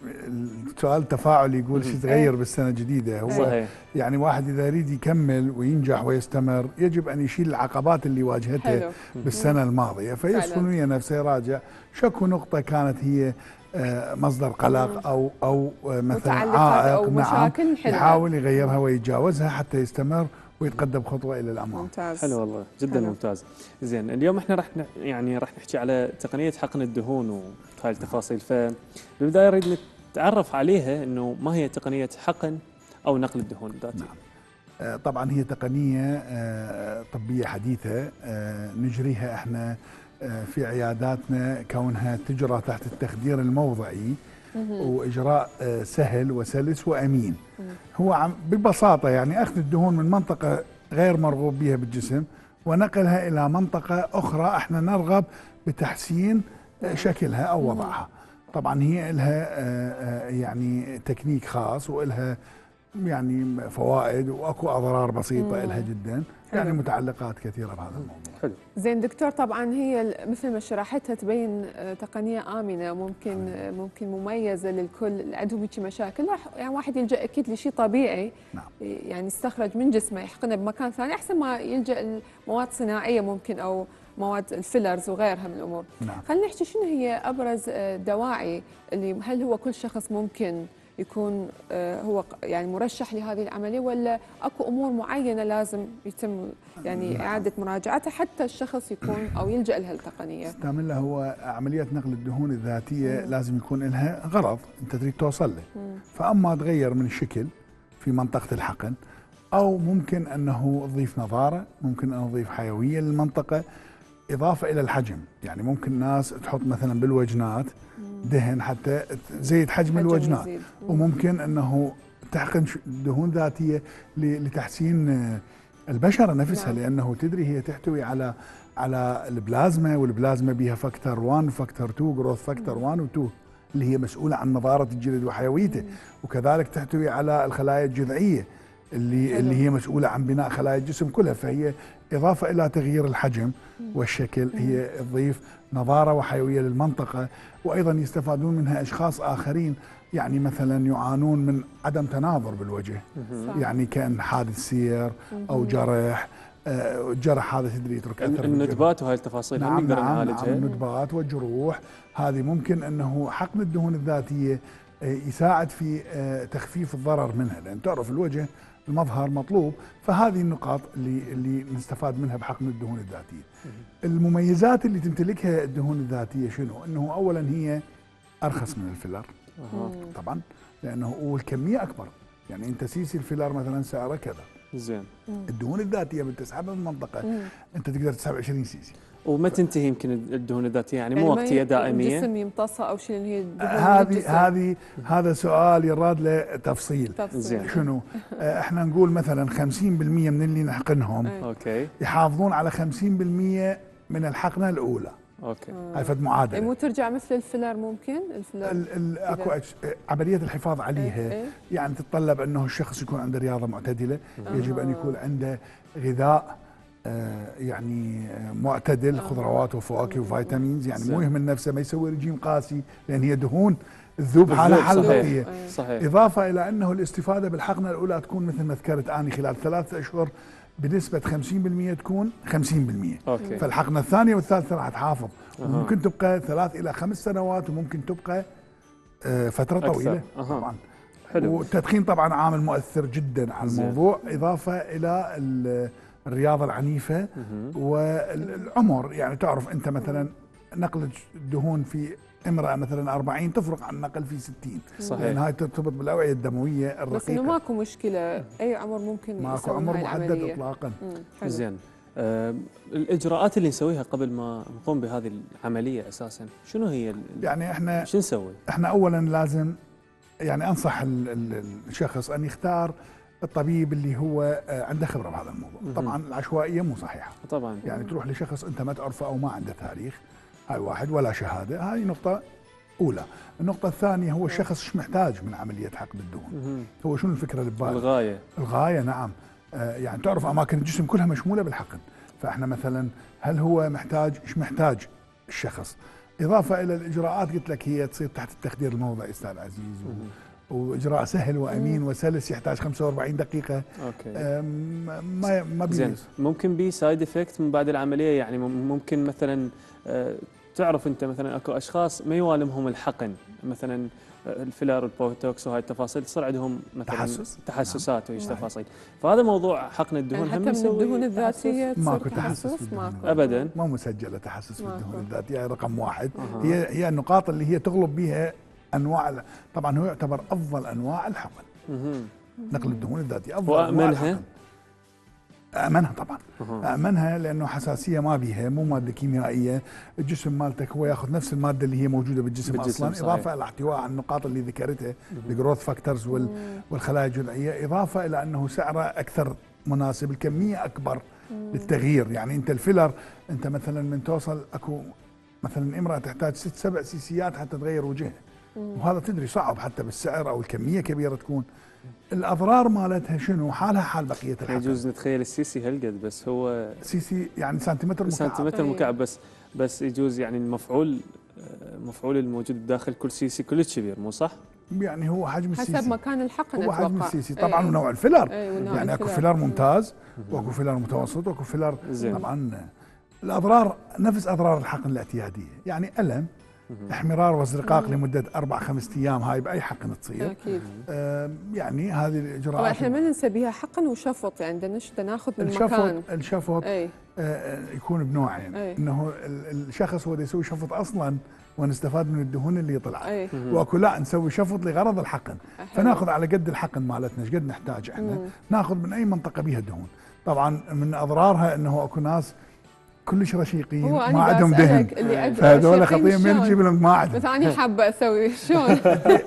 السؤال التفاعل يقول شو تغير بالسنة الجديدة. هو صحيح. يعني واحد إذا يريد يكمل وينجح ويستمر يجب أن يشيل العقبات اللي واجهته حلو. بالسنة الماضية، فيسكن نفسه يراجع شكو نقطة كانت هي مصدر قلق أو أو مثلا عائق، نعم يحاول يغيرها ويتجاوزها حتى يستمر ويتقدم خطوة إلى الأمام. ممتاز. حلو والله جدا حلو. ممتاز. زين اليوم احنا راح يعني راح نحكي على تقنية حقن الدهون وهاي التفاصيل، فبالبداية أريد نتعرف عليها إنه ما هي تقنية حقن أو نقل الدهون الذاتي. نعم. طبعا هي تقنية طبية حديثة نجريها احنا في عياداتنا، كونها تجرى تحت التخدير الموضعي واجراء سهل وسلس وامين. هو ببساطه يعني اخذ الدهون من منطقه غير مرغوب بها بالجسم ونقلها الى منطقه اخرى احنا نرغب بتحسين شكلها او وضعها. طبعا هي لها يعني تكنيك خاص والها يعني فوائد واكو اضرار بسيطه لها جدا، يعني متعلقات كثيره بهذا الموضوع. حلو. زين دكتور، طبعا هي مثل ما شرحتها تبين تقنيه امنه، ممكن حلو. ممكن مميزه للكل اللي عندهم هيك مشاكل، يعني واحد يلجا اكيد لشيء طبيعي، نعم. يعني يستخرج من جسمه يحقنه بمكان ثاني احسن ما يلجا لمواد صناعيه ممكن او مواد الفيلرز وغيرها من الامور. نعم. خلينا نحكي شنو هي ابرز دواعي اللي هل هو كل شخص ممكن يكون هو يعني مرشح لهذه العمليه، ولا اكو امور معينه لازم يتم يعني نعم. اعاده مراجعتها حتى الشخص يكون او يلجا لها التقنيه؟ تستعملها هو عمليه نقل الدهون الذاتيه مم. لازم يكون لها غرض انت تريد توصل له، فاما تغير من الشكل في منطقه الحقن، او ممكن انه تضيف نضاره، ممكن ان تضيف حيويه للمنطقه، اضافه الى الحجم، يعني ممكن ناس تحط مثلا بالوجنات دهن حتى تزيد حجم الوجنات، وممكن انه تحقن دهون ذاتيه لتحسين البشره نفسها، لانه تدري هي تحتوي على على البلازما، والبلازما بها فاكتور واحد وفاكتور اثنين، جروث فاكتور واحد واثنين اللي هي مسؤوله عن نضاره الجلد وحيويته، وكذلك تحتوي على الخلايا الجذعيه اللي اللي هي مسؤوله عن بناء خلايا الجسم كلها، فهي اضافه الى تغيير الحجم والشكل هي تضيف نضاره وحيويه للمنطقه، وايضا يستفادون منها اشخاص اخرين، يعني مثلا يعانون من عدم تناظر بالوجه، يعني كان حادث سير او جرح، الجرح هذا تدري يترك اثر، الندبات وهي التفاصيل نعم نقدر نعالجها، نعم الندبات والجروح هذه ممكن انه حقن الدهون الذاتيه يساعد في تخفيف الضرر منها، لان تعرف الوجه المظهر مطلوب، فهذه النقاط اللي اللي نستفاد منها بحقن الدهون الذاتيه. المميزات اللي تمتلكها الدهون الذاتيه شنو؟ انه اولا هي ارخص من الفيلر طبعا، لانه والكميه اكبر، يعني انت سيسي الفيلر مثلا سعره كذا، زين الدهون الذاتيه بتسحبها من المنطقه انت تقدر تسحب عشرين سيسي وما تنتهي يمكن الدهون الذاتيه، يعني مو وقتيه دائميه، الجسم يمتصها او شيء اللي هي هذه هذه هذا سؤال يراد له تفصيل. زين شنو؟ احنا نقول مثلا خمسين بالمئة من اللي نحقنهم اوكي يحافظون على خمسين بالمئة من الحقنه الاولى، اوكي هاي فد معادله، مو ترجع مثل الفيلر، ممكن الفيلر ال اكو عمليه الحفاظ عليها ايه؟ يعني تتطلب انه الشخص يكون عنده رياضه معتدله، اه يجب ان يكون عنده غذاء يعني معتدل، خضروات وفواكه وفيتامينز، يعني مو يهمل نفسه، ما يسوي رجيم قاسي، لان هي دهون الذوب حالها حال البقيه. اضافه الى انه الاستفاده بالحقنه الاولى تكون مثل ما ذكرت اني خلال ثلاثة اشهر بنسبه خمسين بالمئة تكون خمسين بالمئة، أوكي. فالحقنه الثانيه والثالثه راح تحافظ، وممكن تبقى ثلاث الى خمس سنوات، وممكن تبقى فتره أكثر. طويله أه. طبعا حلو. والتدخين طبعا عامل مؤثر جدا على الموضوع، اضافه الى الرياضة العنيفة والعمر، يعني تعرف أنت مثلا نقل الدهون في امرأة مثلا أربعين تفرق عن نقل في ستين، صحيح، لأن هاي ترتبط بالأوعية الدموية الرقيقة، بس إنه ماكو مشكلة أي عمر ممكن، ماكو عمر محدد إطلاقا. زين آه، الإجراءات اللي نسويها قبل ما نقوم بهذه العملية أساسا شنو هي؟ يعني إحنا شو نسوي؟ إحنا أولا لازم يعني أنصح الشخص أن يختار الطبيب اللي هو عنده خبره بهذا الموضوع، طبعا العشوائيه مو صحيحه، طبعا يعني تروح لشخص انت ما تعرفه او ما عنده تاريخ، هاي واحد، ولا شهاده، هاي نقطه اولى. النقطه الثانيه هو الشخص ايش محتاج من عمليه حقن الدهون؟ هو شنو الفكره اللي بباله؟ الغايه الغايه نعم، يعني تعرف اماكن الجسم كلها مشموله بالحقن، فاحنا مثلا هل هو محتاج ايش محتاج الشخص؟ اضافه الى الاجراءات قلت لك هي تصير تحت التخدير الموضعي استاذ عزيز، واجراء سهل وامين وسلس، يحتاج خمسة وأربعين دقيقه، اوكي ما ما بيز. ممكن بي سايد افكت من بعد العمليه، يعني ممكن مثلا تعرف انت مثلا اكو اشخاص ما يوالمهم الحقن، مثلا الفيلر والبوتوكس وهاي التفاصيل، تصير عندهم مثلا تحسس. تحسسات وهيج تفاصيل، فهذا موضوع حقن الدهون يعني هم يسوي الدهون الذاتيه ماكو تحسس ابدا، ما مسجله تحسس بالدهون الذاتيه، هي رقم واحد. أه. هي هي النقاط اللي هي تغلب بها انواع، طبعا هو يعتبر افضل انواع الحقن، نقل الدهون الذاتيه افضل انواع الحقن، امنها طبعا، امنها لانه حساسيه ما بيها، مو ماده كيميائيه، الجسم مالتك هو ياخذ نفس الماده اللي هي موجوده بالجسم, بالجسم اصلا، صحيح. اضافه الى احتواء على النقاط اللي ذكرتها، الجروث فاكتورز والخلايا الجذعيه، اضافه الى انه سعره اكثر مناسب، الكميه اكبر للتغيير، يعني انت الفيلر انت مثلا من توصل اكو مثلا امراه تحتاج ست سبع سيسيات حتى تغير وجهها، وهذا تدري صعب حتى بالسعر او الكميه كبيره تكون. الاضرار مالتها شنو؟ حالها حال بقيه الحكم. يجوز نتخيل السيسي هالقد، بس هو سيسي يعني سنتيمتر مكعب، سنتيمتر مكعب بس بس يجوز يعني المفعول المفعول الموجود داخل كل سيسي كلش كبير، مو صح؟ يعني هو حجم السيسي حسب مكان الحقن، هو حجم السيسي طبعا. أيه. ونوع الفيلر. أيه. يعني اكو فيلر ممتاز واكو فيلر متوسط واكو فيلر طبعا. الاضرار نفس اضرار الحقن الاعتياديه، يعني الم، احمرار وازرقاق لمده اربع خمس ايام، هاي باي حقن تصير. اكيد. آه يعني هذه الاجراءات. طبعا احنا ما ننسى بها حقن وشفط، يعني بدنا ناخذ من الشفط مكان. الشفط أي. آه يكون بنوعين، أي. انه الشخص هو يسوي شفط اصلا ونستفاد من الدهون اللي طلعت، واكو لا نسوي شفط لغرض الحقن، فناخذ على قد الحقن مالتنا ايش قد نحتاج احنا، مم. ناخذ من اي منطقه بها دهون. طبعا من اضرارها انه اكو ناس كلش رشيقين ما عندهم دهن، فهذول خطيهم من تجيب لهم ما عندهم. بس انا حابه اسوي شلون؟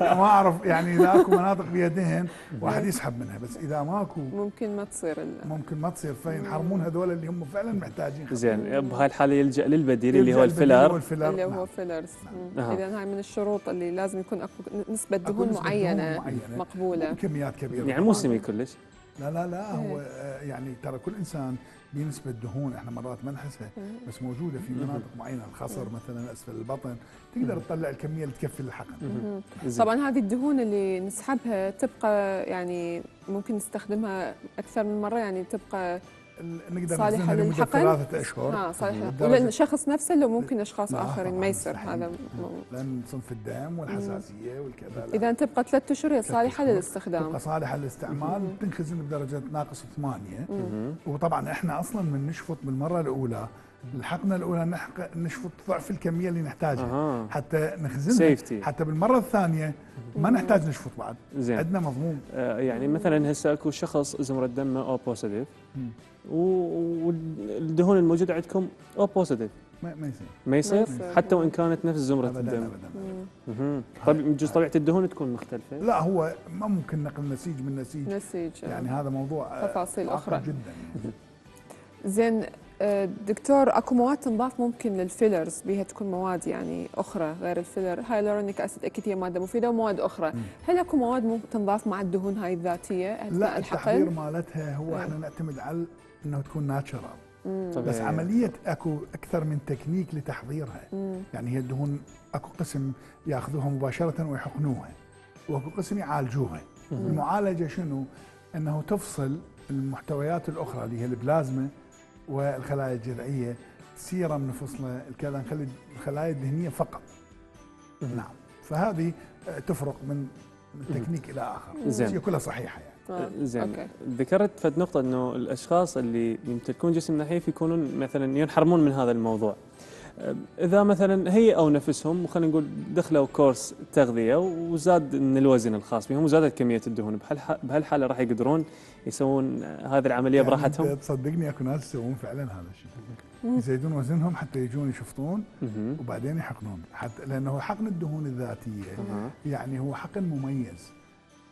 ما اعرف يعني اذا اكو مناطق بها دهن واحد يسحب منها، بس اذا ماكو ممكن ما تصير ال... ممكن ما تصير، فينحرمون هذول اللي هم فعلا محتاجين. زين بهاي الحاله يلجا للبديل اللي هو الفيلر، اللي هو فيلرز. اذا هاي من الشروط اللي لازم يكون اكو نسبه دهون معينه مقبوله، كميات كبيره يعني مو سمي كلش. لا لا لا هو يعني ترى كل انسان بنسبة دهون احنا مرات ما نحسها، بس موجودة في مناطق معينة، الخصر مثلا، اسفل البطن، تقدر تطلع الكمية اللي تكفي الحقن. طبعا هذه الدهون اللي نسحبها تبقى يعني ممكن نستخدمها أكثر من مرة، يعني تبقى نقدر نستخدمها لمدة ثلاثة أشهر. اه صحيح. للشخص نفسه لو ممكن أشخاص آخرين ما يصير هذا، لأن صنف الدم والحساسية والكذا. إذا تبقى ثلاثة أشهر هي صالحة للاستخدام. تبقى صالحة للاستعمال، تنخزن بدرجة ناقص ثمانية. وطبعا إحنا أصلاً من نشفط بالمرة الأولى، الحقنة الأولى نشفط ضعف الكمية اللي نحتاجها حتى نخزنها، حتى بالمرة الثانية ما نحتاج نشفط بعد، عندنا مضمون. يعني مثلا هسه اكو شخص زمرة دمه او بوزيتيف، والدهون الموجودة عندكم او بوزيتيف، ما يصير ما يصير حتى وان كانت نفس زمرة الدم. طيب بجوز طبيعة الدهون تكون مختلفة. لا هو ما ممكن نقل نسيج من نسيج نسيج، يعني هذا موضوع تفاصيل اخرى جدا. زين دكتور اكو مواد تنضاف ممكن للفيلرز، بها تكون مواد يعني اخرى غير الفيلر، هايلورونيك اسيد اكيد هي ماده مفيده ومواد اخرى. هل اكو مواد ممكن تنضاف مع الدهون هاي الذاتيه اثناء الحقن؟ لا التحضير مالتها هو احنا نعتمد على انه تكون ناتشرال، بس عمليه اكو اكثر من تكنيك لتحضيرها. مم. يعني هي الدهون اكو قسم ياخذوها مباشره ويحقنوها، واكو قسم يعالجوها. مم. المعالجه شنو؟ انه تفصل المحتويات الاخرى اللي هي البلازما والخلايا الجذعيه، سيرم نفصله، الكذا، نخلي الخلايا الدهنيه فقط. نعم، فهذه تفرق من تكنيك الى اخر، بس هي كلها صحيحه يعني. زين ذكرت فد نقطه انه الاشخاص اللي يمتلكون جسم نحيف يكونون مثلا ينحرمون من هذا الموضوع. اذا مثلا هي او نفسهم خلينا نقول دخلوا كورس تغذيه وزاد من الوزن الخاص بهم وزادت كميه الدهون، بهالحاله راح يقدرون يسوون هذه العمليه يعني براحتهم؟ تصدقني اكو ناس يسوون فعلا هذا الشيء، يزيدون وزنهم حتى يجون يشفطون وبعدين يحقنون، حتى لانه حقن الدهون الذاتيه يعني هو حقن مميز،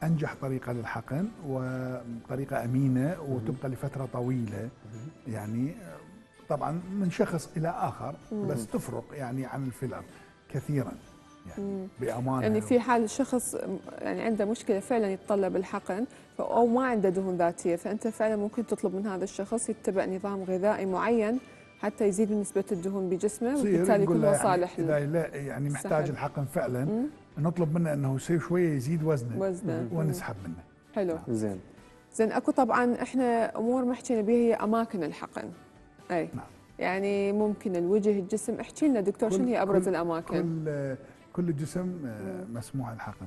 انجح طريقه للحقن وطريقه امينه وتبقى لفتره طويله، يعني طبعا من شخص الى اخر، بس تفرق يعني عن الفيلر كثيرا يعني بامانه. يعني في حال الشخص يعني عنده مشكله فعلا يتطلب الحقن او ما عنده دهون ذاتيه، فانت فعلا ممكن تطلب من هذا الشخص يتبع نظام غذائي معين حتى يزيد من نسبه الدهون بجسمه، وبالتالي يكون هو صالح له. يعني لا يعني محتاج الحقن فعلا، مم. نطلب منه انه يسوي شويه يزيد وزنه، وزنه ونسحب منه. حلو. زين زين اكو طبعا احنا امور ما حكينا بها هي اماكن الحقن. اي نعم. يعني ممكن الوجه، الجسم، احكي لنا دكتور شنو هي ابرز كل الاماكن؟ كل كل جسم مسموح الحقن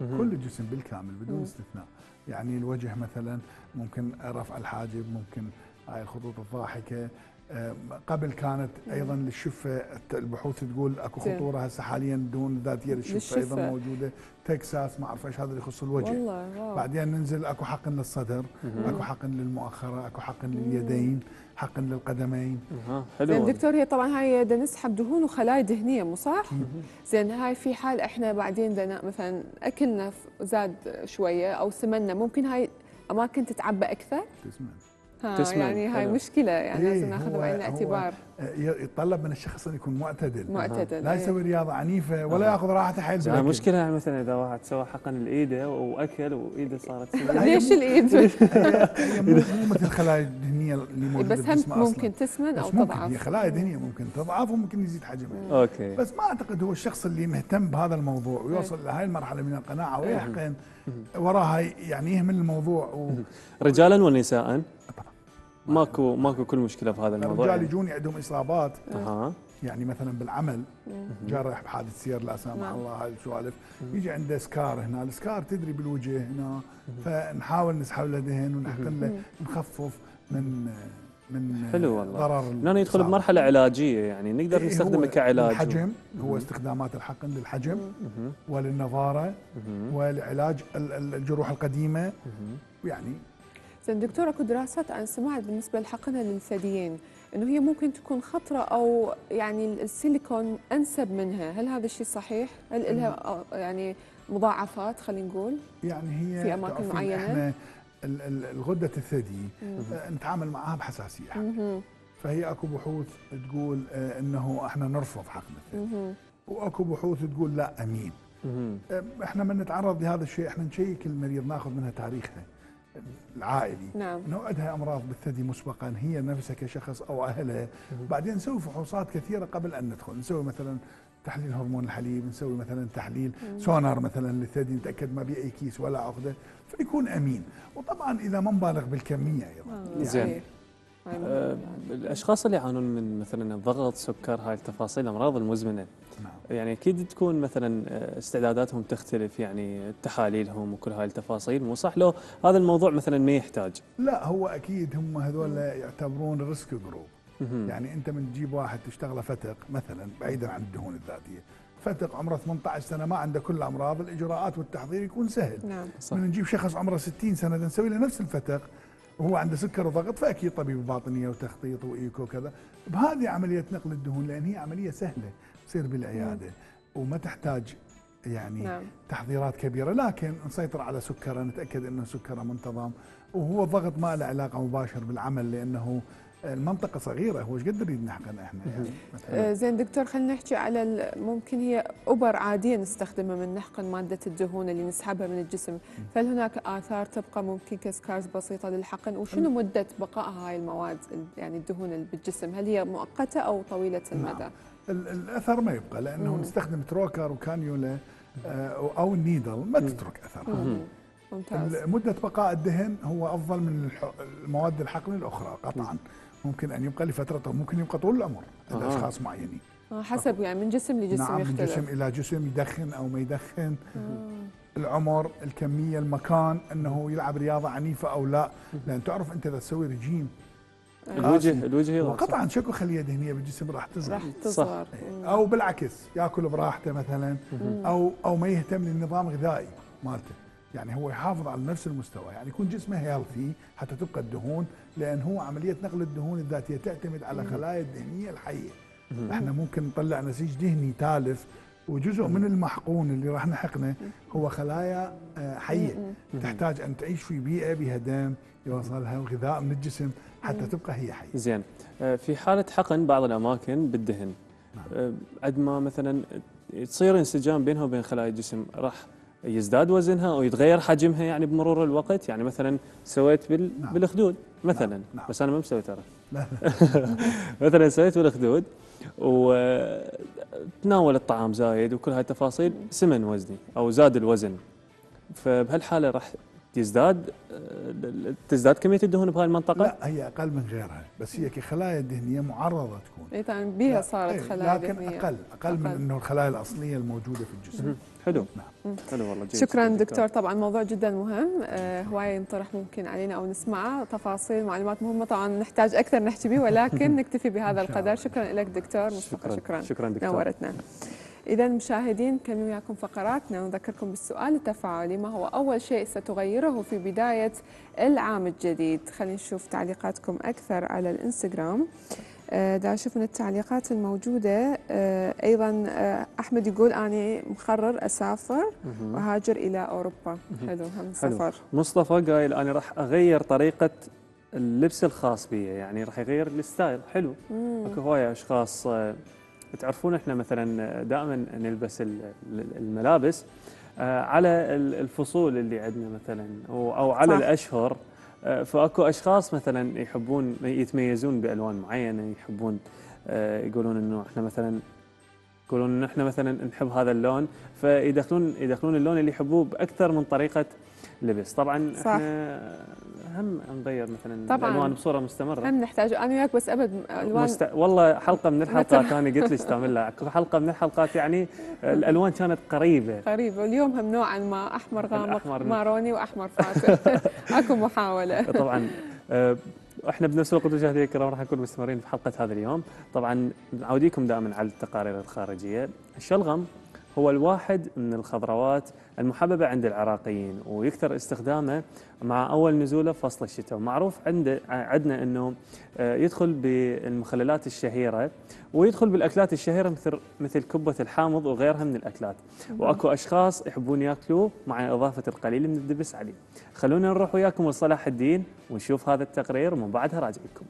به، كل الجسم بالكامل بدون استثناء، يعني الوجه مثلا ممكن رفع الحاجب، ممكن هاي الخطوط الضاحكه، قبل كانت ايضا للشفه، البحوث تقول اكو خطوره هسه حاليا الدهون الذاتيه للشفه ايضا موجوده، تكساس ما اعرف ايش، هذا اللي يخص الوجه. والله. بعدين ننزل اكو حقن للصدر، اكو حقن للمؤخره، اكو حقن لليدين، حقن للقدمين. اها حلو. زين دكتور هي طبعا هاي بدنا نسحب دهون وخلايا دهنيه مو صح؟ زين هاي في حال احنا بعدين بدنا مثلا اكلنا زاد شويه او سمنا، ممكن هاي اماكن تتعبى اكثر؟ تسمن. ها يعني هاي مشكله يعني لازم ناخذها بعين الاعتبار. يتطلب من الشخص ان يكون معتدل معتدل لا يسوي رياضه عنيفه ولا ياخذ راحته حيل. لا مشكله يعني مثلا اذا واحد سوى حقن الايده واكل وايده صارت ليش الايد؟ مو مثل الخلايا الدهنيه اللي موجوده بس هم ممكن تسمن او تضعف. هي خلايا دهنيه ممكن تضعف وممكن يزيد حجمها. اوكي بس ما اعتقد هو الشخص اللي مهتم بهذا الموضوع ويوصل لهي المرحله من القناعه ويحقن وراها يعني يهمل الموضوع و... رجالا ونساء ماكو ماكو كل مشكله في هذا الموضوع. الرجال يجون عندهم اصابات أه. يعني مثلا بالعمل جرح بحادث سير لا سامح الله هاي السوالف يجي عنده سكار هنا، السكار تدري بالوجه هنا فنحاول نسحب له دهن ونحقن له نخفف من من حلو والله ضرر. لأنه يدخل بمرحله علاجيه يعني نقدر إيه نستخدمه كعلاج. الحجم هو استخدامات الحقن للحجم وللنضاره ولعلاج الجروح القديمه ويعني. دكتورة اكو دراسات عن سمعت بالنسبه للحقنه للثديين انه هي ممكن تكون خطره او يعني السيليكون انسب منها، هل هذا الشيء صحيح؟ هل لها يعني مضاعفات خلينا نقول؟ يعني هي في اماكن معينه احنا الغده الثدي نتعامل معها بحساسيه حقاً. فهي اكو بحوث تقول انه احنا نرفض حقن الثدي واكو بحوث تقول لا امين. احنا من نتعرض لهذا الشيء احنا نشيك المريض ناخذ منها تاريخها العائلي نعم. انه عندها امراض بالثدي مسبقا هي نفسها كشخص او اهلها، بعدين نسوي فحوصات كثيره قبل ان ندخل، نسوي مثلا تحليل هرمون الحليب، نسوي مثلا تحليل مم. سونار مثلا للثدي نتاكد ما بيه اي كيس ولا عقده، فيكون امين، وطبعا اذا ما نبالغ بالكميه ايضا. زين أه الاشخاص اللي يعانون من مثلا الضغط، سكر، هاي التفاصيل الامراض المزمنه نعم. يعني اكيد تكون مثلا استعداداتهم تختلف يعني تحاليلهم وكل هاي التفاصيل، مو صح لو هذا الموضوع مثلا ما يحتاج؟ لا هو اكيد هم هذول يعتبرون ريسك جروب. يعني انت من تجيب واحد تشتغله فتق مثلا بعيدا عن الدهون الذاتيه، فتق عمره ثمانطعش سنة ما عنده كل امراض، الاجراءات والتحضير يكون سهل نعم. من نجيب شخص عمره ستين سنة نسوي له نفس الفتق وهو عنده سكر وضغط فاكيد طبيب باطنيه وتخطيط وايكو وكذا. بهذه عمليه نقل الدهون لان هي عمليه سهله تصير بالعياده وما تحتاج يعني نعم. تحضيرات كبيره، لكن نسيطر على سكره، نتاكد انه سكره منتظم، وهو الضغط ما له علاقه مباشر بالعمل لانه المنطقه صغيره هو ايش قد نريد نحقنها احنا يعني مثلا. زين دكتور خلينا نحكي على ممكن هي ابر عاديه نستخدمها من نحقن ماده الدهون اللي نسحبها من الجسم، فهل هناك اثار تبقى ممكن كسكارز بسيطه للحقن؟ وشنو مده بقاء هاي المواد يعني الدهون اللي بالجسم، هل هي مؤقته او طويله المدى؟ نعم. الاثر ما يبقى لانه مم. نستخدم تروكر وكانيولا او النيدل ما تترك اثر. مم. ممتاز. مده بقاء الدهن هو افضل من المواد الحقن الاخرى قطعا، ممكن ان يبقى لفتره طويله، ممكن يبقى طول العمر عند آه. اشخاص معينين آه حسب يعني من جسم لجسم نعم يختلف، من جسم الى جسم، يدخن او ما يدخن آه. العمر، الكميه، المكان، انه يلعب رياضه عنيفه او لا، لان تعرف انت اذا تسوي رجيم الوجه الوجه وقطعا شكو خليه دهنيه بالجسم راح تصغر راح تصغر او بالعكس ياكل براحته مثلا او او ما يهتم للنظام الغذائي مالته، يعني هو يحافظ على نفس المستوى، يعني يكون جسمه هيلثي حتى تبقى الدهون، لان هو عمليه نقل الدهون الذاتيه تعتمد على خلايا الدهنيه الحيه. احنا ممكن نطلع نسيج دهني تالف وجزء من المحقون اللي راح نحقنه هو خلايا حيه تحتاج ان تعيش في بيئه بها دم يوصلها غذاء من الجسم حتى تبقى هي حيه. زين في حاله حقن بعض الاماكن بالدهن قد ما مثلا تصير انسجام بينها وبين خلايا الجسم راح يزداد وزنها او يتغير حجمها يعني بمرور الوقت، يعني مثلا سويت بال... نعم. بالخدود مثلا نعم. نعم. بس انا ما مسوي ترى مثلا سويت بالخدود وتناول الطعام زايد وكل هاي التفاصيل سمن وزني او زاد الوزن، فبهالحاله راح تزداد تزداد كميه الدهون بهاي المنطقه؟ لا هي اقل من غيرها، بس هي كخلايا دهنيه معرضه تكون اي طبعا بيها صارت خلايا دهنيه لكن أقل. اقل اقل من انه الخلايا الاصليه الموجوده في الجسم. حلو نعم حلو والله جيد. شكرا دكتور، طبعا موضوع جدا مهم آه هواي ينطرح ممكن علينا او نسمعه تفاصيل معلومات مهمه، طبعا نحتاج اكثر نحكي به ولكن نكتفي بهذا القدر. شكرا لك دكتور مصطفى، شكرا شكرا دكتور نورتنا. إذا مشاهدين كان وياكم فقراتنا ونذكركم بالسؤال التفاعلي، ما هو أول شيء ستغيره في بداية العام الجديد؟ خلينا نشوف تعليقاتكم أكثر على الإنستغرام. دا أشوف من التعليقات الموجودة أيضا أحمد يقول أنا مقرر أسافر وهاجر إلى أوروبا. حلو هم السفر. مصطفى قايل أنا راح أغير طريقة اللبس الخاص بي، يعني راح يغير الستايل. حلو. اكو هوايه اشخاص تعرفون احنا مثلا دائما نلبس الملابس على الفصول اللي عندنا مثلا او على صح. الاشهر، فاكو اشخاص مثلا يحبون يتميزون بالوان معينه، يحبون يقولون انه احنا مثلا يقولون انه احنا مثلا نحب هذا اللون، فيدخلون يدخلون اللون اللي يحبوه باكثر من طريقه لبس. طبعا صح. احنا هم نغير مثلا طبعاً الالوان بصوره مستمره، هم نحتاج. انا وياك بس ابد الوان مست... والله حلقه من الحلقات انا قلت لك تاملها، حلقه من الحلقات يعني الالوان كانت قريبه قريبه واليوم هم نوعا ما احمر غامق ماروني واحمر فاتح اكو محاوله. طبعا احنا بنفس الوقت مشاهدينا الكرام راح نكون مستمرين في حلقه هذا اليوم. طبعا نعوديكم دائما على التقارير الخارجيه. الشلغم هو الواحد من الخضروات المحببة عند العراقيين ويكثر استخدامه مع أول نزوله فصل الشتاء، ومعروف عند عندنا أنه يدخل بالمخللات الشهيرة ويدخل بالأكلات الشهيرة مثل مثل كبة الحامض وغيرها من الأكلات، وأكو أشخاص يحبون يأكلوه مع إضافة القليل من الدبس عليه. خلونا نروح وياكم لصلاح الدين ونشوف هذا التقرير ومن بعدها راجعكم.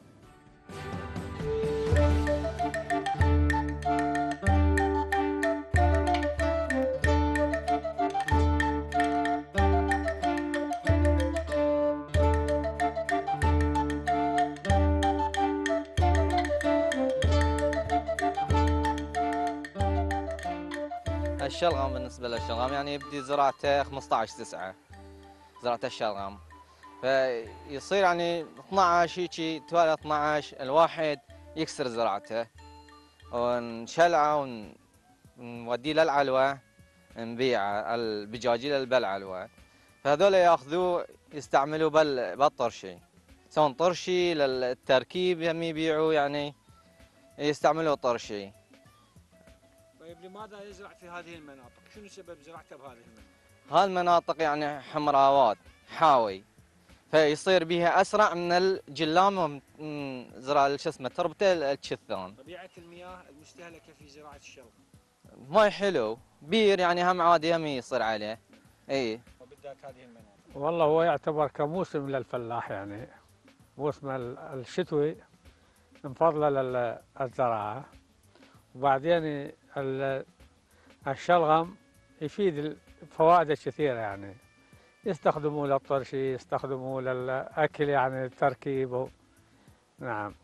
الشلغم بالنسبه للشلغم يعني يبدي زراعته خمسطعش تسعة زراعه الشلغم، فيصير يعني اثنعش هيجي توالي اثنعش الواحد يكسر زراعته ونشلعه ونوديه للعلوه نبيعه البجاجيل بالعلوه، فهذول ياخذوه يستعملوه بال بالطرشي، سواء طرشي للتركيب هم يبيعوه يعني يستعملوه طرشي. طيب لماذا يزرع في هذه المناطق؟ شنو سبب زراعته بهذه المناطق؟ هذه المناطق يعني حمراوات حاوي، فيصير بها اسرع من الجلام ومن زراعه شو اسمه تربته الشثان. طبيعه المياه المستهلكه في زراعه الشلغم. ماي حلو، بير يعني هم عادي هم يصير عليه. اي. وبالذات هذه المناطق. والله هو يعتبر كموسم للفلاح يعني موسم الشتوي مفضله للزراعه. وبعدين الشلغم يفيد فوائد كثيره يعني يستخدموه للطرشي، يستخدموه للاكل يعني تركيبه. نعم.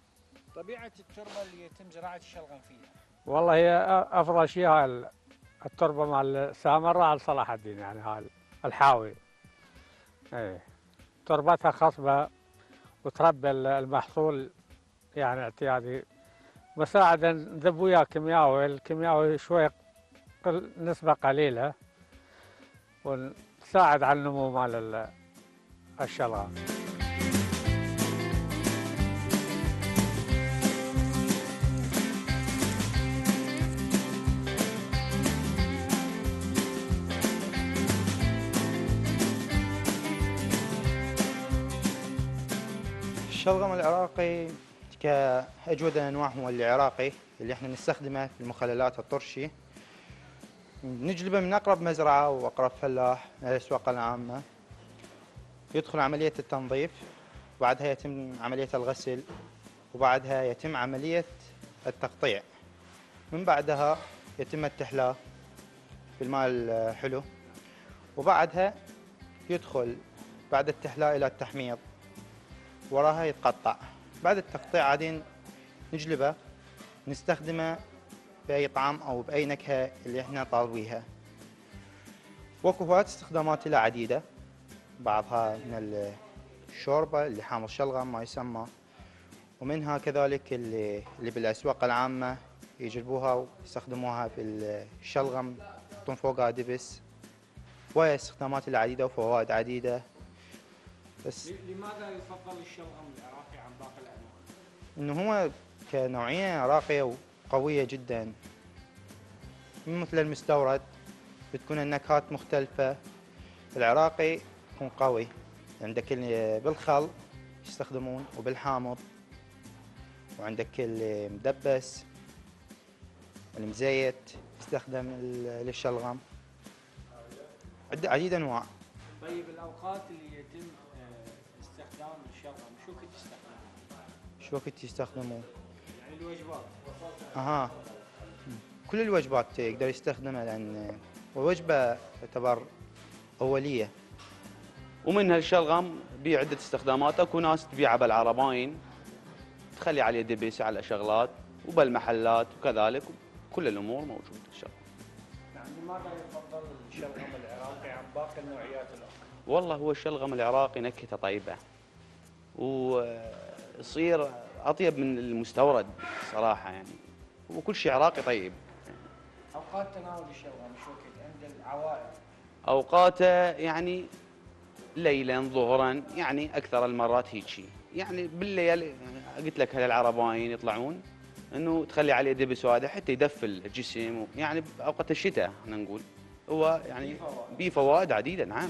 طبيعه التربه اللي يتم زراعه الشلغم فيها. والله هي افضل شيء هاي التربه مال سامره على صلاح الدين يعني هاي الحاوي. اي تربتها خصبه وتربى المحصول يعني اعتيادي. مساعدا نذب وياه كيمياوي، الكيمياوي شوي قل نسبة قليلة ونساعد على النمو مال الشلغم. الشلغم العراقي كأجود الأنواع هو العراقي اللي احنا نستخدمه في المخللات الطرشي، نجلبه من أقرب مزرعة وأقرب فلاح من الأسواق العامة، يدخل عملية التنظيف وبعدها يتم عملية الغسل وبعدها يتم عملية التقطيع، من بعدها يتم التحلاة بالماء الحلو وبعدها يدخل بعد التحلاة إلى التحميض وراها يتقطع، بعد التقطيع عادين نجلبه نستخدمه بأي طعم أو بأي نكهة اللي احنا طالبيها. وكهوات استخدامات له عديدة، بعضها من الشوربة اللي حامض شلغم ما يسمى، ومنها كذلك اللي, اللي بالأسواق العامة يجلبوها ويستخدموها في الشلغم يحطون فوقها دبس، وهي استخدامات له عديدة وفوائد عديدة. بس لماذا يفضل الشلغم العراقي عن باقي الانواع؟ انه هو كنوعيه راقيه وقويه جدا، مثل المستورد بتكون النكهات مختلفه، العراقي يكون قوي عندك بالخل يستخدمون وبالحامض وعندك المدبس المزيت يستخدم للشلغم عدة عديد انواع. طيب الاوقات اللي يتم الانسان ان شاء الله. مش وقت يستخدمون. مش وقت يستخدمون. يعني الوجبات. اها. كل الوجبات يقدر يستخدمها لان الوجبه تعتبر اوليه. ومن هالشلغم بيه عده استخدامات، اكو ناس تبيعه بالعرباين تخلي عليه دبيسه على شغلات وبالمحلات وكذلك، كل الامور موجوده ان شاء الله. يعني لماذا يفضل الشلغم العراقي عن باقي النوعيات الاخرى؟ والله هو الشلغم العراقي نكهته طيبه ويصير اطيب من المستورد صراحه، يعني وكل شيء عراقي طيب. اوقات تناول الشلغم شو عند العوائل؟ اوقاته يعني ليلا ظهرا، يعني اكثر المرات هيك شيء، يعني بالليل قلت لك هالعرباين يطلعون انه تخلي عليه دبس وهذا حتى يدفي الجسم، يعني باوقات الشتاء احنا نقول هو يعني بيه فوائد عديده. نعم.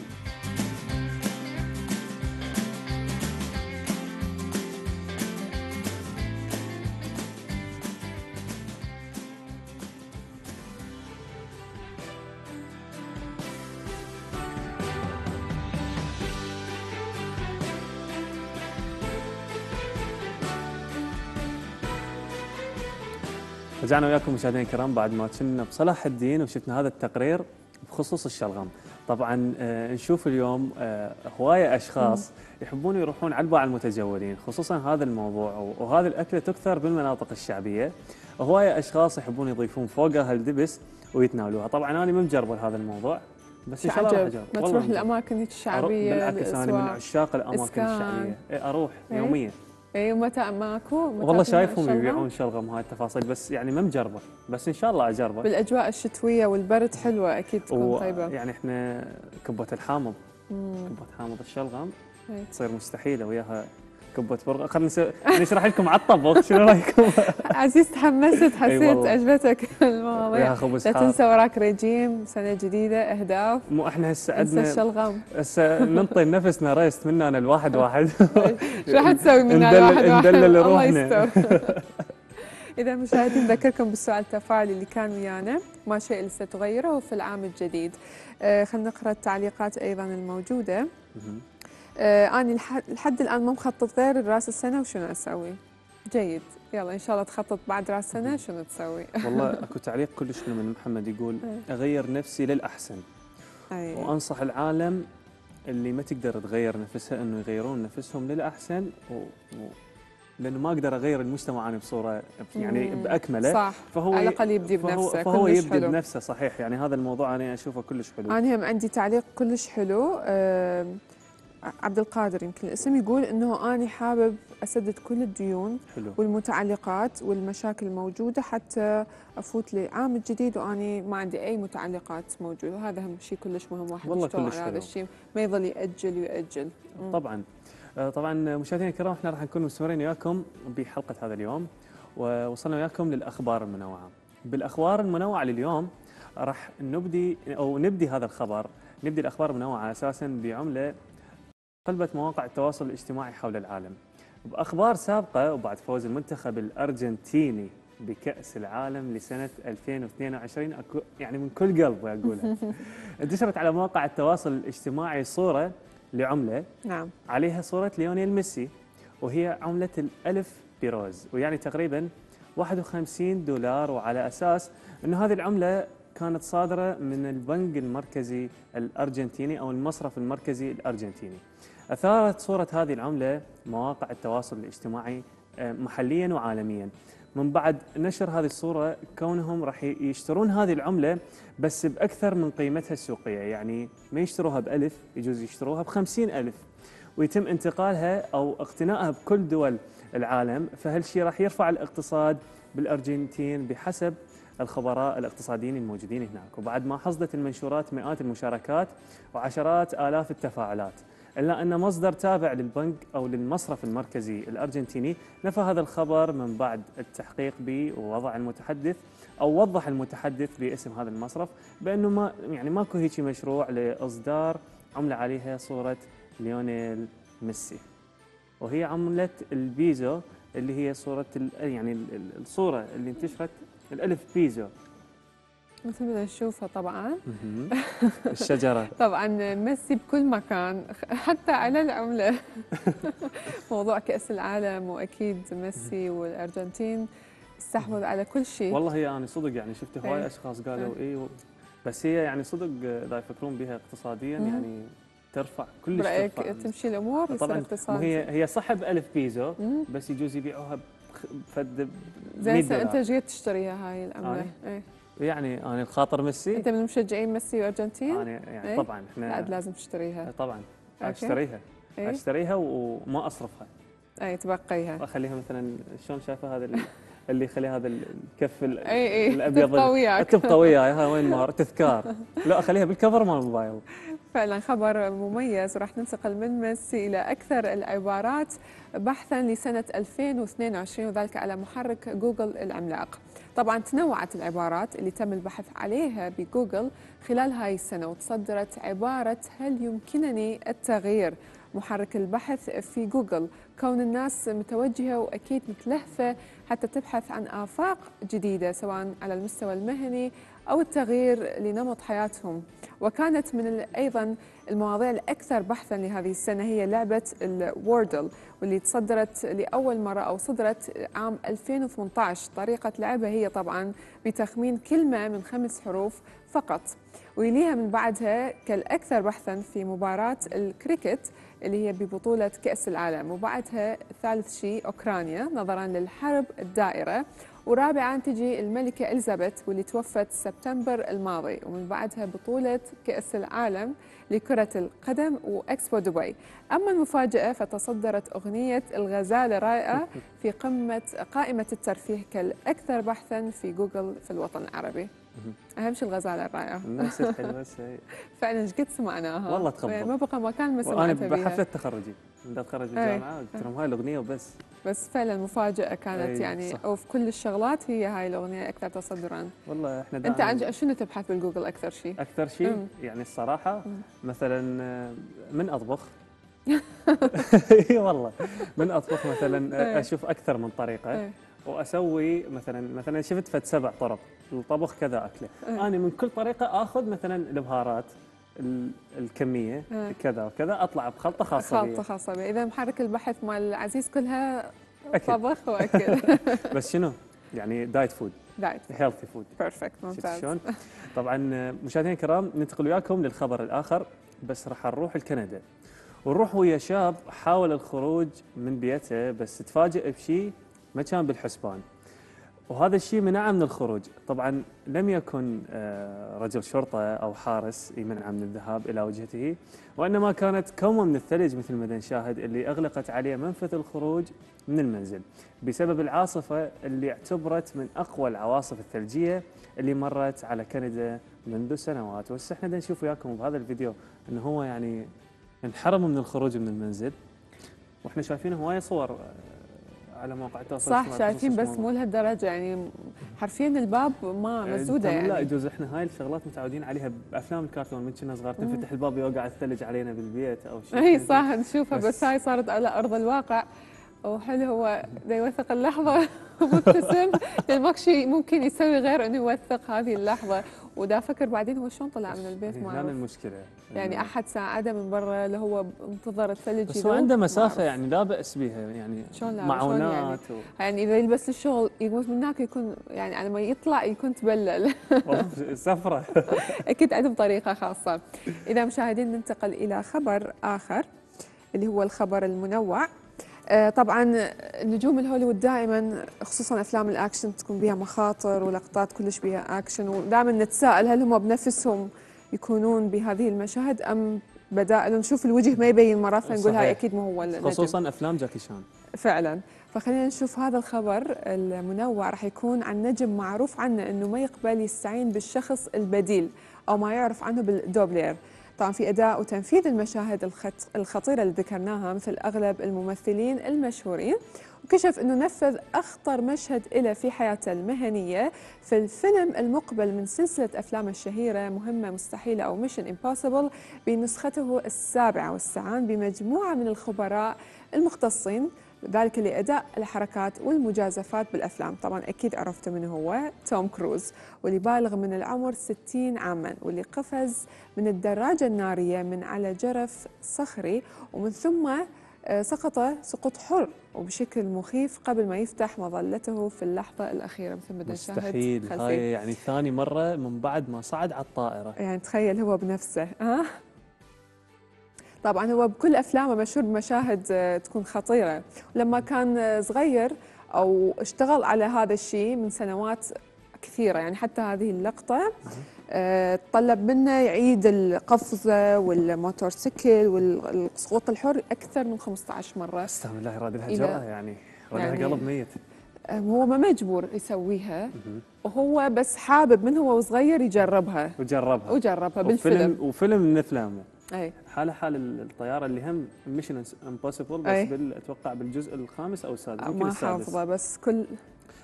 رجعنا وياكم مشاهدينا الكرام بعد ما كنا بصلاح الدين وشفنا هذا التقرير بخصوص الشلغم. طبعا نشوف اليوم هوايه اشخاص يحبون يروحون على الباعة المتجولين، خصوصا هذا الموضوع وهذه الاكله تكثر بالمناطق الشعبيه، هوايه اشخاص يحبون يضيفون فوقها الدبس ويتناولوها. طبعا انا ما مجرب هذا الموضوع بس ان شاء الله راح اجرب. ما تروح الاماكن الشعبيه؟ بالعكس انا من عشاق الاماكن إسكان. الشعبيه إيه اروح إيه؟ يوميا. اي متى ماكو والله شايفهم يبيعون شلغم هاي التفاصيل بس يعني ما مجربه، بس ان شاء الله اجربه. بالاجواء الشتويه والبرد حلوه اكيد تكون طيبه. يعني احنا كبه الحامض مم. كبه حامض الشلغم هي. تصير مستحيله وياها كبه برغل. خلينا نسوي نشرح لكم على الطبخ شنو رايكم؟ عزيز تحمست حسيت عجبتك المواضيع. لا تنسى وراك ريجيم، سنه جديده اهداف. مو احنا هسه عندنا الشلغم هسه ننطي نفسنا ريست منا انا الواحد واحد. شو راح تسوي منا الواحد واحد؟ ندلل روحنا. اذا مشاهدين نذكركم بالسؤال التفاعلي اللي كان ويانا، ما شيء اللي ستغيره في العام الجديد؟ آه خلينا نقرا التعليقات ايضا الموجوده. آه أنا لحد الآن ما مخطط غير راس السنة وشنو أسوي. جيد، يلا إن شاء الله تخطط بعد راس السنة شنو تسوي. والله أكو تعليق كلش حلو من محمد يقول أغير نفسي للأحسن. أي. وأنصح العالم اللي ما تقدر تغير نفسها إنه يغيرون نفسهم للأحسن و... و... لأنه ما أقدر أغير المجتمع أنا بصورة يعني بأكمله. صح. فهو على الأقل يبدي بنفسه. فهو كلش يبدي حلو. بنفسه صحيح، يعني هذا الموضوع أنا أشوفه كلش حلو. أنا هم عندي تعليق كلش حلو. أه... عبد القادر يمكن الاسم يقول انه اني حابب اسدد كل الديون حلو. والمتعلقات والمشاكل الموجوده حتى افوت لعام الجديد واني ما عندي اي متعلقات موجوده، هذا هم شيء كلش مهم واحد يشتغل على هذا الشيء ما يظل ياجل وياجل. طبعا طبعا مشاهدينا الكرام احنا راح نكون مستمرين وياكم بحلقه هذا اليوم ووصلنا وياكم للاخبار المنوعه. بالاخبار المنوعه لليوم راح نبدي او نبدي هذا الخبر، نبدي الاخبار المنوعه اساسا بعمله قلبت مواقع التواصل الاجتماعي حول العالم. بأخبار سابقة وبعد فوز المنتخب الأرجنتيني بكأس العالم لسنة ألفين واثنين وعشرين أكو يعني من كل قلب أقولها. انتشرت على مواقع التواصل الاجتماعي صورة لعملة نعم عليها صورة ليونيل ميسي وهي عملة الألف بيروز ويعني تقريبا واحد وخمسين دولار، وعلى أساس أنه هذه العملة كانت صادرة من البنك المركزي الأرجنتيني أو المصرف المركزي الأرجنتيني. أثارت صورة هذه العملة مواقع التواصل الاجتماعي محلياً وعالمياً من بعد نشر هذه الصورة كونهم راح يشترون هذه العملة بس بأكثر من قيمتها السوقية، يعني ما يشتروها بألف يجوز يشتروها بخمسين ألف ويتم انتقالها أو اقتنائها بكل دول العالم، فهالشي راح يرفع الاقتصاد بالأرجنتين بحسب الخبراء الاقتصاديين الموجودين هناك. وبعد ما حصدت المنشورات مئات المشاركات وعشرات آلاف التفاعلات، إلا أن مصدر تابع للبنك أو للمصرف المركزي الأرجنتيني نفى هذا الخبر من بعد التحقيق به، ووضع المتحدث أو وضح المتحدث باسم هذا المصرف بأنه ما يعني ماكو هيك مشروع لإصدار عملة عليها صورة ليونيل ميسي، وهي عملة البيزو اللي هي صورة يعني الصورة اللي انتشرت الألف بيزو مثل ما نشوفها طبعا الشجره طبعا ميسي بكل مكان حتى على العمله موضوع كاس العالم واكيد ميسي والارجنتين استحوذ على كل شيء. والله هي انا صدق يعني شفت هواي اشخاص قالوا اي و... بس هي يعني صدق اذا يفكرون بها اقتصاديا يعني ترفع كلش ترفع تمشي الامور يصير اقتصادي. هي هي صح بألف بيزو بس يجوز يبيعوها بفد زي انت جيت تشتريها هاي العمله. اي يعني انا الخاطر ميسي. انت من مشجعين ميسي والارجنتين؟ انا يعني ايه؟ طبعا احنا لا لازم تشتريها. طبعا اشتريها ايه؟ اشتريها وما اصرفها. اي تبقيها. اخليها مثلا شلون شايفه هذا اللي يخلي هذا الكف اي اي الابيض تبقى وياك تبقى وياي هاي وين مار تذكار. لا اخليها بالكفر مال الموبايل. فعلا خبر مميز. وراح ننتقل من ميسي الى اكثر العبارات بحثا لسنه ألفين واثنين وعشرين وذلك على محرك جوجل العملاق. طبعا تنوعت العبارات اللي تم البحث عليها بجوجل خلال هاي السنه وتصدرت عباره هل يمكنني التغيير؟ محرك البحث في جوجل كون الناس متوجهه واكيد متلهفه حتى تبحث عن آفاق جديده سواء على المستوى المهني أو التغيير لنمط حياتهم. وكانت من أيضا المواضيع الأكثر بحثا لهذه السنة هي لعبة الوردل واللي تصدرت لأول مرة أو صدرت عام ألفين وثمانية عشر. طريقة لعبها هي طبعا بتخمين كلمة من خمس حروف فقط. ويليها من بعدها كالأكثر بحثا في مباراة الكريكت اللي هي ببطولة كأس العالم، وبعدها ثالث شيء أوكرانيا نظرا للحرب الدائرة، ورابعاً تجي الملكة إليزابيث واللي توفت سبتمبر الماضي، ومن بعدها بطولة كأس العالم لكرة القدم وإكسبو دبي. أما المفاجأة فتصدرت أغنية الغزاله الرايعه في قمة قائمة الترفيه كالأكثر بحثاً في جوجل في الوطن العربي. أهم شيء الغزاله الرايعه. الناس حلوة فعلا ايش قد سمعناها؟ والله تخبط. ما بقى مكان ما سمعتها بيها. أنا بحفلة تخرجي، بدي أتخرج من الجامعة قلت لهم هاي الأغنية وبس. بس فعلا مفاجأة كانت يعني صح. وفي كل الشغلات هي هاي الأغنية أكثر تصدراً. والله احنا أنت عن شنو تبحث بالجوجل أكثر شيء؟ أكثر شيء مم. يعني الصراحة مم. مثلا من أطبخ اي والله من أطبخ مثلا أشوف أكثر من طريقة وأسوي مثلا مثلا شفت فد سبع طرق الطبخ كذا أكله أه. أنا من كل طريقة آخذ مثلا البهارات الكمية أه. كذا وكذا أطلع بخلطة خاصة بي خلطة خاصة بي. إذا محرك البحث مال العزيز كلها أكل. طبخ وأكل بس شنو؟ يعني دايت فود دايت هيلثي فود بيرفكت ممتاز شلون؟ طبعا مشاهدينا الكرام ننتقل وياكم للخبر الآخر بس راح نروح لكندا ونروح ويا شاب حاول الخروج من بيته بس تفاجئ بشيء ما كان بالحسبان وهذا الشيء منعه من الخروج. طبعا لم يكن رجل شرطه او حارس يمنعه من الذهاب الى وجهته وانما كانت كومه من الثلج مثل ما نشاهد اللي اغلقت عليه منفذ الخروج من المنزل بسبب العاصفه اللي اعتبرت من اقوى العواصف الثلجيه اللي مرت على كندا منذ سنوات. وهسه احنا نشوف وياكم بهذا الفيديو انه هو يعني انحرم من الخروج من المنزل واحنا شايفين هوايه صور على مواقع التواصل صح شايفين بس مو لهالدرجه يعني حرفيا الباب ما مسدوده يعني لا يجوز احنا هاي الشغلات متعودين عليها بافلام الكرتون من كنا صغار تنفتح الباب يوقع الثلج علينا بالبيت او شيء اي صح نشوفها بس, بس هاي صارت على ارض الواقع وحلو هو دا يوثق اللحظه مبتسم لان ماكو شيء ممكن يسوي غير انه يوثق هذه اللحظه ودا فكر بعدين هو شلون طلع من البيت ما اعرف المشكله يعني احد ساعده من برا اللي هو انتظر الثلج بس هو عنده مسافه يعني لا باس بها يعني معونات يعني, و... يعني اذا يلبس للشغل يقوم من هناك يكون يعني على ما يطلع يكون تبلل والله سفره اكيد عندهم طريقه خاصه. اذا مشاهدين ننتقل الى خبر اخر اللي هو الخبر المنوع. طبعا نجوم الهوليوود دائما خصوصا افلام الاكشن تكون بها مخاطر ولقطات كلش بها اكشن ودائما نتساءل هل هم بنفسهم يكونون بهذه المشاهد ام بدائل نشوف الوجه ما يبين مرات فنقول هاي اكيد مو هو النجم خصوصا افلام جاكي شان فعلا. فخلينا نشوف هذا الخبر المنوع راح يكون عن نجم معروف عنه انه ما يقبل يستعين بالشخص البديل او ما يعرف عنه بالدوبلير طبعا في أداء وتنفيذ المشاهد الخطيرة اللي ذكرناها مثل أغلب الممثلين المشهورين. وكشف أنه نفذ أخطر مشهد له في حياته المهنية في الفيلم المقبل من سلسلة أفلام الشهيرة مهمة مستحيلة أو ميشن امبوسيبل بنسخته السابعة والسعان بمجموعة من الخبراء المختصين ذلك لأداء الحركات والمجازفات بالأفلام. طبعا أكيد عرفتوا من هو، توم كروز، واللي بالغ من العمر ستين عاما، واللي قفز من الدراجة النارية من على جرف صخري، ومن ثم سقط سقوط حر وبشكل مخيف قبل ما يفتح مظلته في اللحظة الأخيرة، مثل ما نشاهد. مستحيل، هاي يعني ثاني مرة من بعد ما صعد على الطائرة، يعني تخيل هو بنفسه. ها طبعا هو بكل أفلامه مشهور بمشاهد تكون خطيرة. لما كان صغير أو اشتغل على هذا الشيء من سنوات كثيرة، يعني حتى هذه اللقطة طلب منه يعيد القفزة والموتورسيكل والسقوط الحر أكثر من خمسة عشر مرة. استغفر الله، راد لها جرأة، يعني راد لها قلب ميت. هو ما مجبور يسويها، وهو بس حابب من هو وصغير يجربها وجربها وجربها بالفيلم، وفيلم من أفلامه. أي حالة حال الطيارة اللي هم ميشن امبوسيبل، بس بال... أتوقع بالجزء الخامس أو السادس، يمكن السادس، ما حافظة، بس كل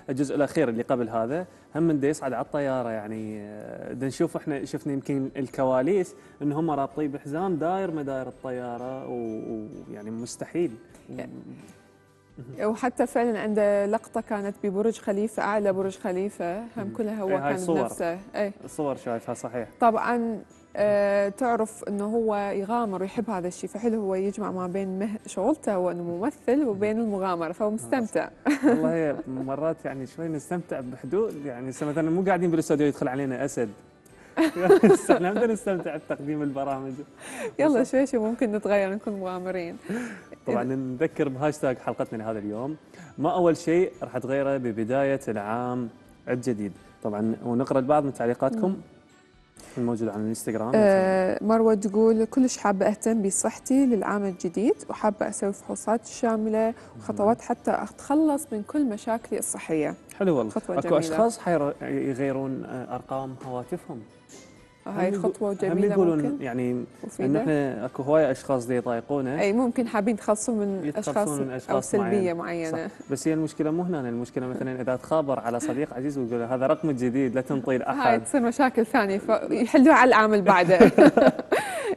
الجزء الأخير اللي قبل هذا هم من يصعد على الطيارة. يعني دا نشوف، احنا شفنا يمكن الكواليس إن هم رابطين بحزام داير مداير الطيارة، ويعني مستحيل. وحتى فعلا عنده لقطة كانت ببرج خليفة، أعلى برج خليفة، هم كلها هو كان بنفسه. أي الصور شايفها صحيح. طبعا أه تعرف انه هو يغامر ويحب هذا الشيء، فحلو هو يجمع ما بين مه... شغلته وانه ممثل وبين المغامره، فهو مستمتع. والله هي مرات يعني شوي نستمتع بحدود، يعني مثلا مو قاعدين بالاستوديو يدخل علينا اسد، احنا بدنا نستمتع بتقديم البرامج. يلا شوي شوي ممكن نتغير نكون مغامرين. طبعا نذكر بهاشتاج حلقتنا لهذا اليوم، ما اول شيء راح تغيره ببدايه العام الجديد. طبعا ونقرا البعض من تعليقاتكم الموجود على الانستغرام. آه مروه تقول كلش حابه اهتم بصحتي للعام الجديد، وحابه اسوي فحوصات شامله وخطوات حتى اتخلص من كل مشاكلي الصحيه. حلو والله، اكو اشخاص يغيرون ارقام هواتفهم، هاي خطوه جميله، ممكن يعني ان احنا اكو هوايه اشخاص دي يطايقونه. اي ممكن حابين يتخلصوا من اشخاص او سلبيه معينه. صح. بس هي المشكله مو هنا، المشكله مثلا اذا تخابر على صديق عزيز ويقول هذا رقم جديد لا تنطي لاحد، هاي تصير مشاكل ثانيه فيحلوها على العام اللي بعده.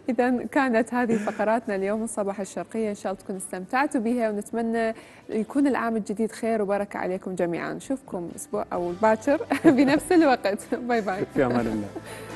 إذا كانت هذه فقراتنا اليوم من صباح الشرقية، إن شاء الله تكونوا استمتعتوا بها، ونتمنى يكون العام الجديد خير وبركة عليكم جميعا. نشوفكم أسبوع أو باكر بنفس الوقت. باي باي، في أمان الله.